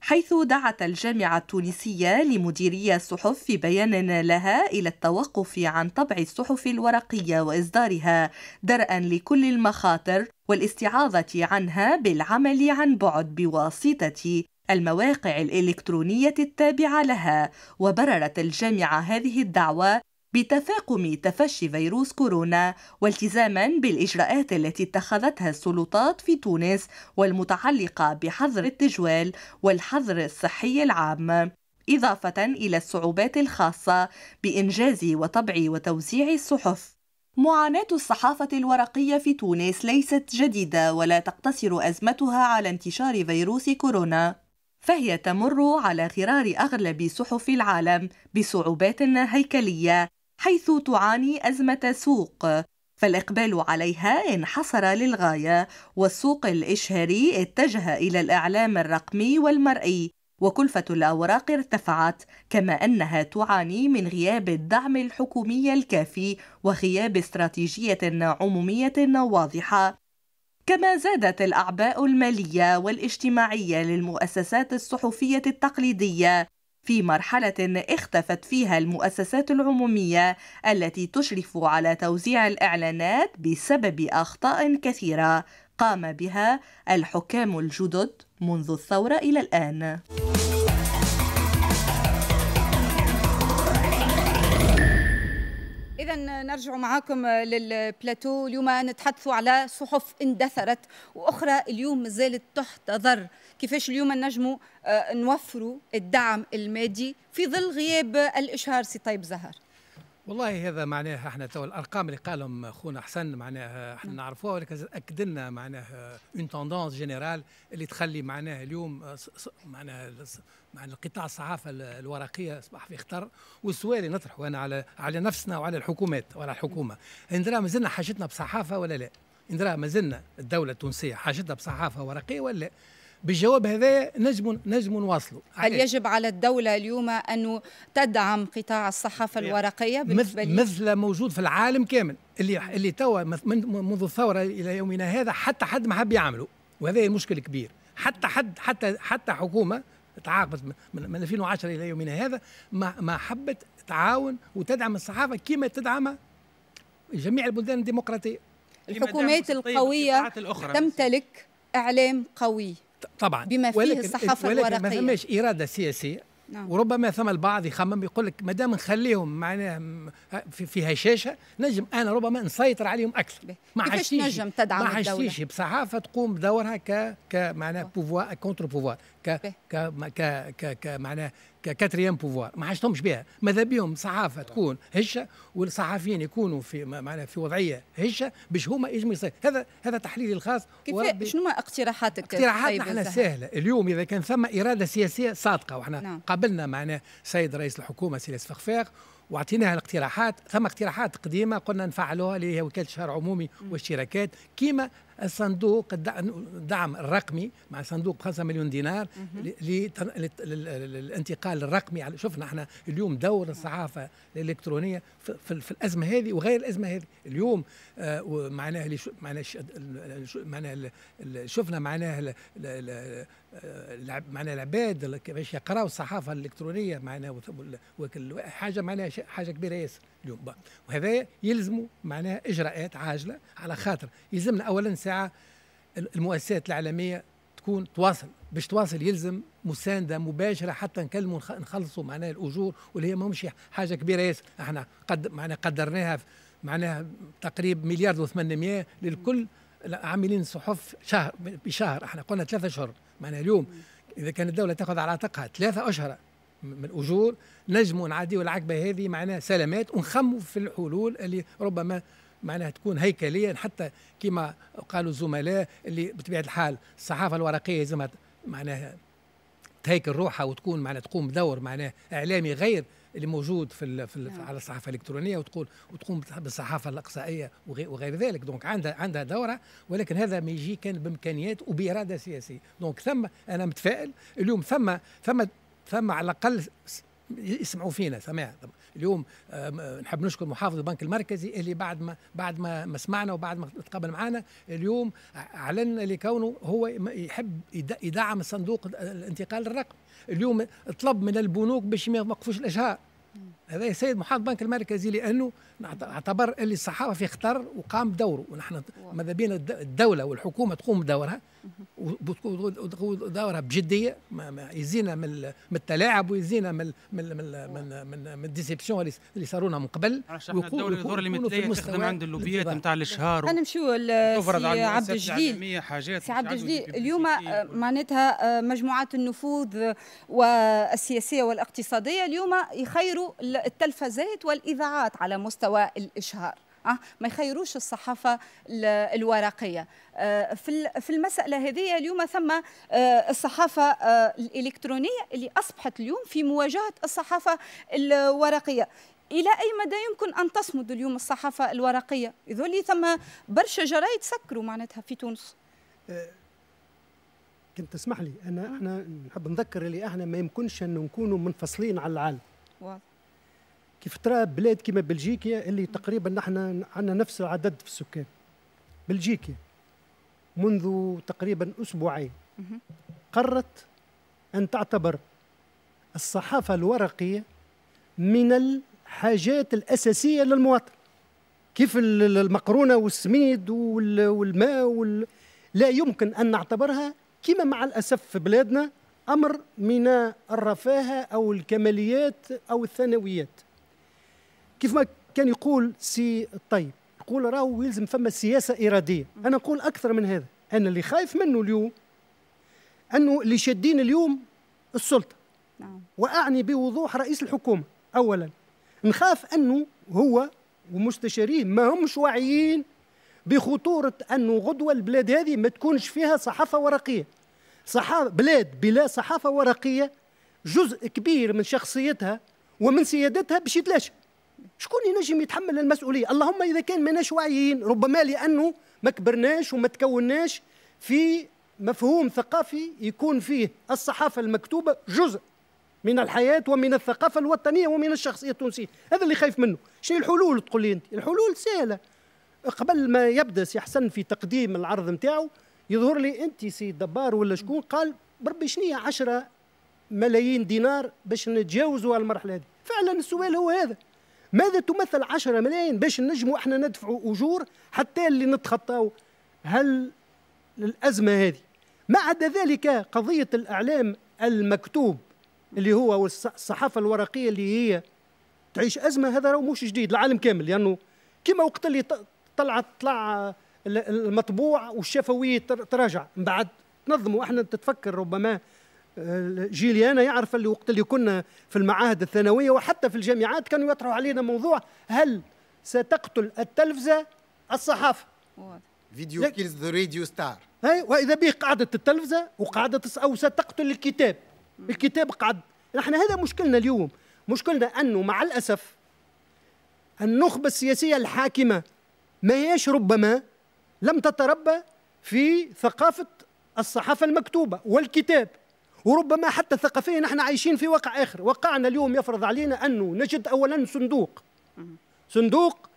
حيث دعت الجامعة التونسية لمديرية الصحف في بيان لها إلى التوقف عن طبع الصحف الورقية وإصدارها درءا لكل المخاطر، والاستعاضة عنها بالعمل عن بعد بواسطة المواقع الإلكترونية التابعة لها. وبررت الجامعة هذه الدعوة بتفاقم تفشي فيروس كورونا والتزاما بالإجراءات التي اتخذتها السلطات في تونس والمتعلقة بحظر التجوال والحظر الصحي العام، إضافة إلى الصعوبات الخاصة بإنجاز وطبع وتوزيع الصحف. معاناة الصحافة الورقية في تونس ليست جديدة ولا تقتصر أزمتها على انتشار فيروس كورونا، فهي تمر على غرار أغلب صحف العالم بصعوبات هيكلية، حيث تعاني أزمة سوق، فالإقبال عليها انحصر للغاية، والسوق الإشهاري اتجه إلى الإعلام الرقمي والمرئي، وكلفة الأوراق ارتفعت، كما أنها تعاني من غياب الدعم الحكومي الكافي وغياب استراتيجية عمومية واضحة، كما زادت الأعباء المالية والاجتماعية للمؤسسات الصحفية التقليدية في مرحلة اختفت فيها المؤسسات العمومية التي تشرف على توزيع الإعلانات بسبب أخطاء كثيرة قام بها الحكام الجدد منذ الثورة إلى الآن. إذا نرجع معاكم للبلاتو. اليوم نتحدثوا على صحف اندثرت وأخرى اليوم مازالت تحت ضرر، كيفاش اليوم نجموا نوفروا الدعم المادي في ظل غياب الإشهار؟ سي طيب زهار. والله هذا معناها احنا تو الارقام اللي قالهم اخونا حسن معناها احنا نعرفوها، ولكن اكد لنا معناها اون توندونس جينيرال اللي تخلي معناها اليوم معناها معناها القطاع الصحافه الورقيه اصبح في خطر. والسؤال اللي نطرحه انا على على نفسنا وعلى الحكومات وعلى الحكومه، ندرا مازلنا حاجتنا بصحافه ولا لا؟ ندرا مازلنا الدوله التونسيه حاجتها بصحافه ورقيه ولا لا؟ بالجواب هذا نجم نجم نواصلوا. هل يجب على الدولة اليوم أن تدعم قطاع الصحافة الورقية بالنسبة لي؟ مثل موجود في العالم كامل، اللي اللي توا منذ الثورة إلى يومنا هذا حتى حد ما حب يعمله، وهذا مشكل كبير. حتى حد حتى حتى حكومة تعاقبت من ألفين وعشرة إلى يومنا هذا ما ما حبت تعاون وتدعم الصحافة كما تدعمها جميع البلدان الديمقراطية. الحكومات القوية تمتلك إعلام قوي طبعا بما فيه الصحافه الورقيه، ولكن ما ثماش اراده سياسيه. نعم. وربما ثم البعض يخمم يقول لك ما دام نخليهم معناها في هشاشه نجم انا ربما نسيطر عليهم اكثر. ما حاش نجم تدعم الدوله، ما حاش بصحافه تقوم بدورها ك ك معناها بوفوار كونتر بوفوار ك ك ك ك معناها كاتريام بوفوار، ما حاجتهمش بها. ماذا بهم صحافه تكون هشه والصحفيين يكونوا في معناها في وضعيه هشه باش هما يجموا يصير. هذا هذا تحليلي الخاص. كيف شنو اقتراحاتك؟ اقتراحاتنا احنا سهله اليوم، اذا كان ثم اراده سياسيه صادقه، وحنا نعم. قابلنا معناه سيد رئيس الحكومه سي السفخفاخ واعطيناها الاقتراحات. ثم اقتراحات قديمه قلنا نفعلوها اللي هي وكاله شهر عمومي والشراكات، كيما الصندوق الدعم الرقمي مع صندوق خمسة مليون دينار للانتقال الرقمي. شفنا احنا اليوم دور الصحافه الالكترونيه في, في الازمه هذه وغير الازمه هذه اليوم، آه معناها اللي معناها معناها شفنا معناها معناها العباد كيفاش يقراوا الصحافه الالكترونيه، معناها حاجه معناها حاجه كبيره ياسر اليوم. وهذا يلزموا معناها اجراءات عاجله، على خاطر يلزمنا اولا ساعه المؤسسات الاعلاميه تكون تواصل، باش تواصل يلزم مسانده مباشره حتى نكلموا نخلصوا معناها الاجور، واللي هي ماهمش حاجه كبيره ياسر. احنا قد معناها قدرناها معناها تقريبا مليار وثمانمائة للكل عاملين صحف شهر بشهر، احنا قلنا ثلاثة اشهر. معناها اليوم اذا كانت الدوله تاخذ على عاتقها ثلاثة اشهر من اجور، نجموا نعديوا العقبه هذه معناها سلامات، ونخموا في الحلول اللي ربما معناها تكون هيكليا، حتى كما قالوا الزملاء اللي بطبيعه الحال الصحافه الورقيه لازم معناها تهيكل روحها وتكون معناها تقوم بدور معناها اعلامي غير اللي موجود في, في على الصحافه الالكترونيه، وتقول وتقوم بالصحافه الاقصائيه وغير ذلك. دونك عندها عندها دوره، ولكن هذا ما يجي كان بامكانيات وباراده سياسيه. دونك ثم انا متفائل اليوم، ثم ثم ثم على الاقل يسمعوا فينا سماع. اليوم نحب نشكر محافظ البنك المركزي اللي بعد ما بعد ما, ما سمعنا وبعد ما تقابل معنا اليوم اعلن لكونه هو يحب يدعم الصندوق الانتقال الرقمي. اليوم طلب من البنوك باش ما يوقفوش الاشهار. هذا يا سيد محافظ البنك المركزي، لانه اعتبر اللي الصحافه في خطر وقام بدوره، ونحن ماذا بينا الدوله والحكومه تقوم بدورها ودورها بجديه، يزينا من التلاعب ويزينا من من من من, من الديسيبسيون اللي صارونا من قبل. الدوله الدور اللي مثليه تخدم عند اللوبيات نتاع الاشهار، نمشيو لعبد الجليل. سي عبد الجليل، اليوم معناتها مجموعات النفوذ والسياسيه والاقتصاديه اليوم يخيروا التلفزات والاذاعات على مستوى الاشهار، أه؟ ما يخيروش الصحافه الورقيه. أه في في المساله هذه اليوم ثم أه الصحافه أه الالكترونيه اللي اصبحت اليوم في مواجهه الصحافه الورقيه. الى اي مدى يمكن ان تصمد اليوم الصحافه الورقيه؟ يظل ثم برشا جرايد سكروا معناتها في تونس. أه كنت تسمح لي انا احنا نحب نذكر اللي احنا ما يمكنش ان نكونوا منفصلين على العالم. واضح. كيف ترى بلاد كيما بلجيكيا اللي تقريبا نحن عندنا نفس العدد في السكان. بلجيكيا منذ تقريبا اسبوعين قررت ان تعتبر الصحافه الورقيه من الحاجات الاساسيه للمواطن، كيف المقرونه والسميد والماء وال... لا يمكن ان نعتبرها كما مع الاسف في بلادنا امر من الرفاهه او الكماليات او الثانويات. كيف ما كان يقول سي طيب، يقول راهو يلزم فما سياسه اراديه. انا نقول اكثر من هذا، انا اللي خايف منه اليوم انه اللي شادين اليوم السلطه، واعني بوضوح رئيس الحكومه اولا، نخاف انه هو ومستشاريه ما همش واعيين بخطوره انه غدوه البلاد هذه ما تكونش فيها صحافه ورقيه. صحافه بلاد بلا صحافه ورقيه جزء كبير من شخصيتها ومن سيادتها باش يتلاشى. شكون ينجم يتحمل المسؤوليه؟ اللهم اذا كان ماناش واعيين، ربما لانه ما كبرناش وما تكوناش في مفهوم ثقافي يكون فيه الصحافه المكتوبه جزء من الحياه ومن الثقافه الوطنيه ومن الشخصيه التونسيه. هذا اللي خايف منه. شنو الحلول تقول لي انت؟ الحلول سهله. قبل ما يبدا سي حسن في تقديم العرض نتاعو، يظهر لي انت سي دبار ولا شكون قال بربي شنو هي عشرة ملايين دينار باش نتجاوزوا هالمرحله هذه. فعلا السؤال هو هذا، ماذا تمثل عشرة ملايين باش نجموا احنا ندفعوا اجور حتى اللي نتخطاو هل الازمه هذه؟ ما عدا ذلك قضيه الاعلام المكتوب اللي هو الصحافه الورقيه اللي هي تعيش ازمه، هذا راهو مش جديد العالم كامل، لانه يعني كما وقت اللي طلعت طلع المطبوع والشفويه تراجع من بعد تنظموا. احنا تتفكر ربما جيلي انا يعرف اللي وقت اللي كنا في المعاهد الثانويه وحتى في الجامعات كانوا يطرحوا علينا موضوع هل ستقتل التلفزه الصحافه؟ فيديو كيلز ذا راديو ستار. واذا به قاعده التلفزه وقاعده او ستقتل الكتاب. الكتاب قعد. نحن هذا مشكلنا اليوم، مشكلنا انه مع الاسف النخبه السياسيه الحاكمه ما هيش ربما لم تتربى في ثقافة الصحافة المكتوبة والكتاب، وربما حتى ثقافيا نحن عايشين في واقع آخر. واقعنا اليوم يفرض علينا أنه نجد أولا صندوق صندوق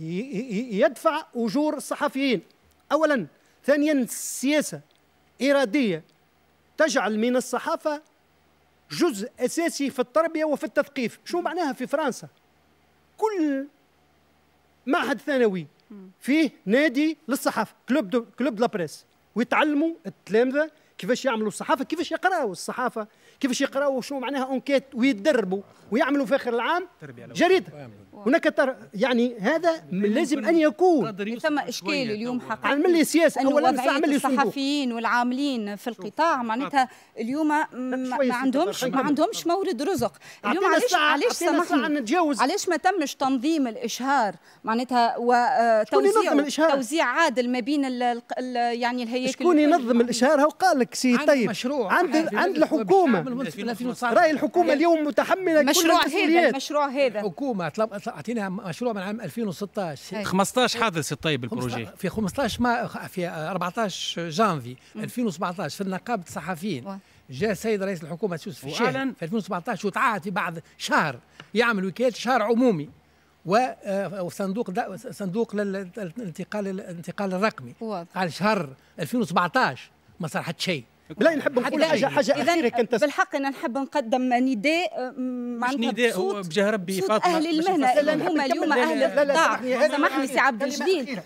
يدفع أجور الصحفيين أولا، ثانيا سياسة إرادية تجعل من الصحافة جزء أساسي في التربية وفي التثقيف. شو معناها في فرنسا؟ كل معهد ثانوي فيه نادي للصحافة، كلوب دو كلوب لابريس، ويتعلموا التلامذة كيفاش يعملوا الصحافة، كيفاش يقراوا الصحافة، كيفاش يقراوا شو معناها أنكيت، ويتدربوا ويعملوا في آخر العام جريدة. هناك تر... يعني هذا لازم أن يكون. ثم إشكال اليوم حقا عملية سياسة أولا، وضعية الصحفيين والعاملين في القطاع معناتها اليوم ما عندهمش ما عندهمش مورد رزق. اليوم علاش علاش سامحني علاش ما تمش تنظيم الإشهار معناتها وتوزيع توزيع عادل ما بين ال... يعني الهيئات. شكون ينظم الإشهار؟ هو قال لك سي طيب عند عند الحكومة. رأي الحكومة اليوم متحملة مشروع هذا المشروع هذا. الحكومة اعطينا مشروع من عام ألفين وستة عشر خمسة عشر حاضر سي طيب البروجي في خمسة عشر ما في أربعة عشر جانفي ألفين وسبعة عشر في النقابة الصحفيين. جاء السيد رئيس الحكومة يوسف الشهري في ألفين وسبعة عشر وتعهد في بعد شهر يعمل وكالة شهر عمومي وصندوق صندوق للانتقال الانتقال الرقمي على شهر ألفين وسبعة عشر ما صار حتى شيء. لا نحب نقول حاجه حاجه اخيره كنت بالحق انا نحب نقدم نداء معناتها نداء هو بجاه ربي فاطمه اهل المهنه اللي هما اليوم اهل القطاع. سامحني سي عبد الجليل،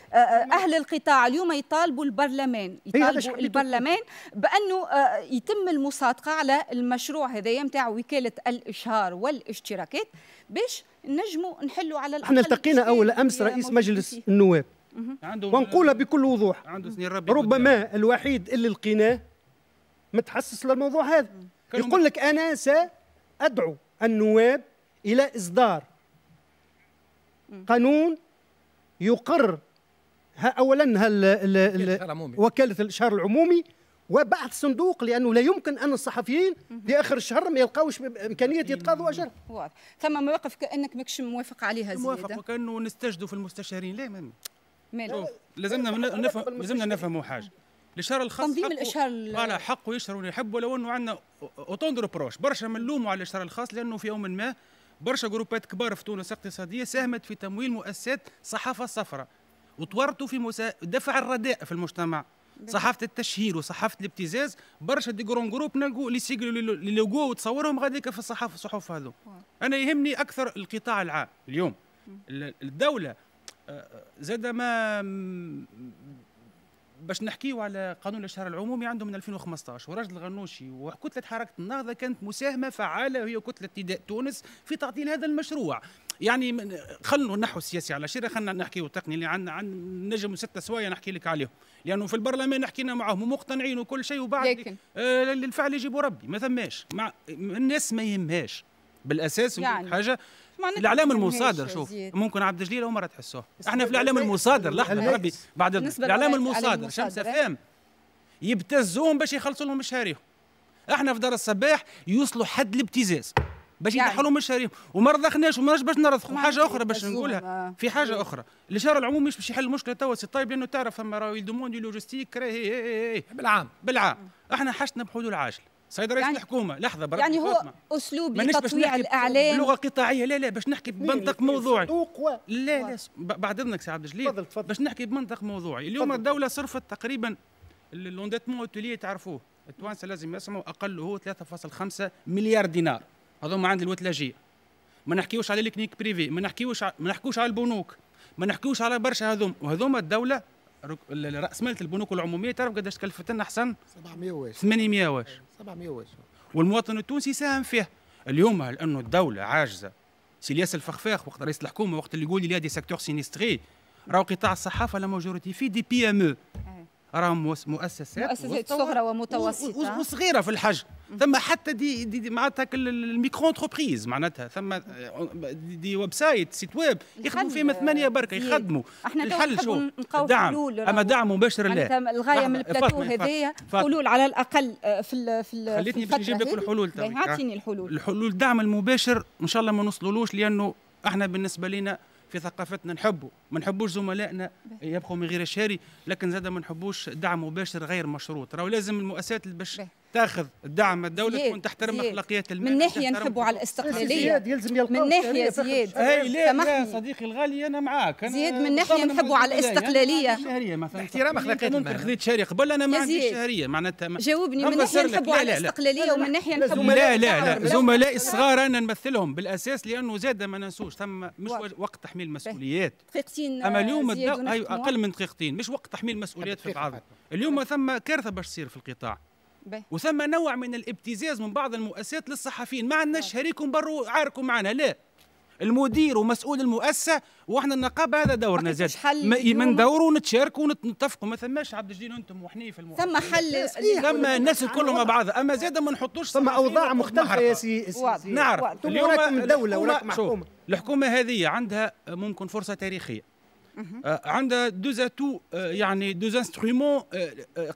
اهل القطاع اليوم يطالبوا البرلمان يطالبوا البرلمان بانه يتم المصادقه على المشروع هذايا نتاع وكاله الاشهار والاشتراكات باش نجموا نحلوا على الاقل. احنا التقينا اول امس رئيس مجلس النواب ونقولها بكل وضوح، ربما الوحيد اللي لقيناه متحسس للموضوع هذا، يقول لك أنا سأدعو النواب إلى إصدار قانون يقر أولا وكالة الإشهار العمومي وبعث صندوق، لأنه لا يمكن أن الصحفيين في آخر الشهر ما يلقاوش إمكانية يتقاضوا أجر. واضح. ثم مواقف كأنك ماكش موافق عليها زيادة. موافق وكأنه نستجدوا في المستشارين. لا ما ماله لازمنا نفهم لازمنا نفهموا حاجة. الاشهار الخاص تنظيم الاشهار على حقه يشهرون يحبوا، لو انه عندنا اوتوندرو بروش برشا منلوموا على الاشهار الخاص، لانه في يوم ما برشا جروبات كبار في تونس اقتصاديه ساهمت في تمويل مؤسسات صحافه الصفراء وتورطوا في مسا... دفع الرداء في المجتمع، صحافه التشهير وصحافه الابتزاز، برشا دي جرون جروب نلقوا اللي يسجلوا للوجو وتصورهم غاديك في الصحافه الصحف هذو. انا يهمني اكثر القطاع العام اليوم. الدوله زاد ما باش نحكيو على قانون الاشهار العمومي عنده من ألفين وخمسة عشر، وراجل الغنوشي وكتله حركه النهضه كانت مساهمه فعاله وهي كتله نداء تونس في تعطيل هذا المشروع. يعني خلوا نحو السياسي على شيء، خلنا نحكيو التقني اللي عندنا عن نجم وسته سوايا نحكي لك عليهم، لانه في البرلمان حكينا معهم ومقتنعين وكل شيء، وبعد آه للفعل يجيبوا ربي ما ثماش مع الناس ما يهمهاش بالاساس يعني. حاجه الاعلام المصادر شوف ممكن عبد الجليل اول مره تحسوه احنا في الاعلام المصادر لحظه ربي بعد الاعلام المصادر شمس افلام يبتزوهم باش يخلصوا لهم مشاريعهم. احنا في دار الصباح يوصلوا حد الابتزاز باش يدحلوا مشاريعهم وما رضخناش وماش باش نرضخوا. حاجه اخرى باش نقولها في حاجه اخرى، الاشهار العمومي مش باش يحل المشكله توا سي طيب، لانه تعرف فما راهو دوموند لوجيستيك بالعام بالعام احنا حشنا بحلول العاجل. سيد رئيس يعني الحكومه لحظه برك يعني هو اسلوب لتطويع الاعلام بلغه قطاعيه. لا لا باش نحكي بمنطق موضوعي لا لا بعد اذنك سي عبد الجليل باش نحكي بمنطق موضوعي. اليوم الدوله صرفت تقريبا لونديتمون اوتولي تعرفوه التوانسه لازم يسمعوا اقل هو ثلاثة فاصلة خمسة مليار دينار هذوما عند الوتلاجيه. ما نحكيوش على الكنيك بريفي، ما نحكيوش ما نحكوش على البنوك، ما نحكيوش على برشا هذوما وهذوما الدوله راس مال البنوك العموميه تعرف قداش كلفت لنا حسن؟ سبعمية وواش ثمانمية واش والمواطن التونسي ساهم فيها. اليوم لانه الدوله عاجزه سي الياس الفخفاخ وقت رئيس الحكومه وقت اللي يقول لي دي سيكتور سينيستري راهو قطاع الصحافه لا ماجوريتي في دي بي ام او راهم مؤسسات مؤسسات صغرى ومتوسطه وصغيره في الحجم. ثم حتى دي, دي, دي معناتها الميكرو انتربريز معناتها ثم دي ويب سايت سيت ويب يخدموا فيهم ثمانيه بركه يخدموا الحل. شوف دعم اما دعم مباشر لا الغايه من البلاتو هذايا حلول على الاقل في في خليتني باش نجيب لك الحلول تاعي. اعطيني الحلول الحلول الدعم المباشر ان شاء الله ما نوصلولوش، لانه احنا بالنسبه لنا في ثقافتنا نحبوا، ما نحبوش زملائنا يبقوا من غير شهري، لكن زاد ما نحبوش دعم مباشر غير مشروط. راهو لازم المؤسسات اللي باش تاخذ الدعم الدولي تكون تحترم اخلاقيات المال. من ناحيه نحبوا على الاستقلاليه، من ناحيه زياد سامحني صديقي الغالي انا معاك، أنا زياد من ناحيه نحبوا على الاستقلاليه الشهريه مثلا احترام اخلاقيات المال. خذيت شهري قبل انا ما عنديش شهريه معناتها جاوبني، من ناحيه نحبوا على الاستقلاليه ومن ناحيه نحبوا لا لا لا زملائي الصغار انا نمثلهم بالاساس، لانه زاد ما ننسوش ثم مش وقت تحميل المسؤوليات. دقيقتين اما اليوم اقل من دقيقتين، مش وقت تحميل المسؤوليات في بعضها. اليوم ثم كارثه باش تصير في القطاع بي. وثم نوع من الابتزاز من بعض المؤسسات للصحفيين، ما عندناش شريكم بروا عاركم معنا، لا المدير ومسؤول المؤسسه واحنا النقابه هذا دورنا زاد من دوره نتشاركوا ونتفقوا. ما ثماش عبد الجليل انتم وحني في المؤسسه ثم حل ثم الناس الكل مع بعضها، اما زاد ما نحطوش ثم اوضاع مختلفه يا سي سي نعرف. اليوم الدوله وراك محكومه، الحكومه هذه عندها ممكن فرصه تاريخيه، عندها دوزاتو يعني دوز انسترومون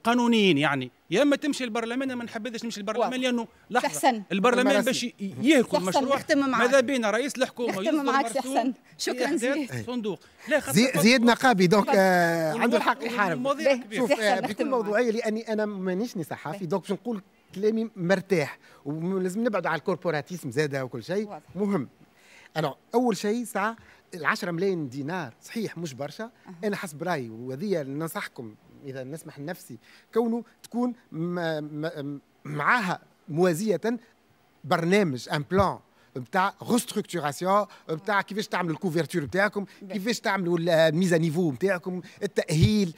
قانونيين، يعني يا اما تمشي البرلمان. انا ما نحبذش نمشي البرلمان لانه لحظه البرلمان باش ياخذ مشروع ماذا بين رئيس الحكومه يخدم معك. احسن شكرا زياد صندوق لا زياد نقابي دونك آه عنده الحق يحارب. شوف بكل موضوعيه لاني انا مانيش صحفي دونك باش نقول كلامي مرتاح، ولازم نبعدوا على الكوربوراتيزم زاده وكل شيء مهم. انا اول شيء ساعه العشرة ملايين دينار صحيح مش برشا، أه. أنا حسب رأيي وهذه ننصحكم إذا نسمح لنفسي كونه تكون معاها موازية برنامج أن بلان بتاع ريستركتوراسيون بتاع كيفاش تعملوا الكوفرتور بتاعكم، كيفاش تعملوا الميزا نيفو بتاعكم، التاهيل،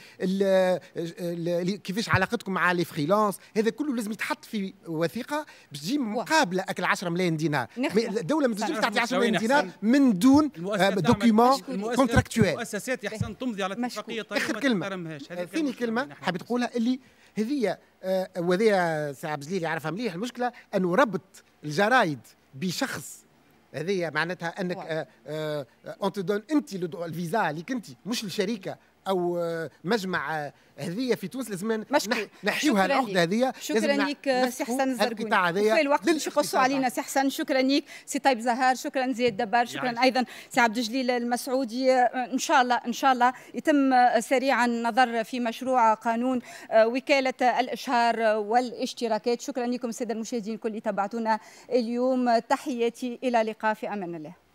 كيفاش علاقتكم مع لي فريلانس، هذا كله لازم يتحط في وثيقه باش تجي مقابله اكل عشرة ملايين دينار. الدوله ما تنجمش تعطي عشرة ملايين دينار من دون دوكيومون كونتراكتوال. المؤسسات يحسن تمضي على اتفاقيه طريقه ما تحترمهاش. ثاني كلمه حابب تقولها اللي هذه وهذه سي عبد الجليل يعرفها مليح، المشكله انه ربط الجرايد بشخص هذه معناتها انك انت دون انت الفيزا ليك انت مش الشركه او مجمع. هذه في تونس لازم نحيوها العقده هذه. شكرا لك سي حسن زرقوني في الوقت اللي يقصوا علينا سي حسن. شكرا لك سي طيب زهار، شكرا زياد دبار، شكرا يعني. ايضا سي عبد الجليل المسعودي. ان شاء الله ان شاء الله يتم سريعا النظر في مشروع قانون وكاله الاشهار والاشتراكات. شكرا لكم الساده المشاهدين الكل اللي تابعتونا اليوم، تحياتي الى لقاء في امان الله.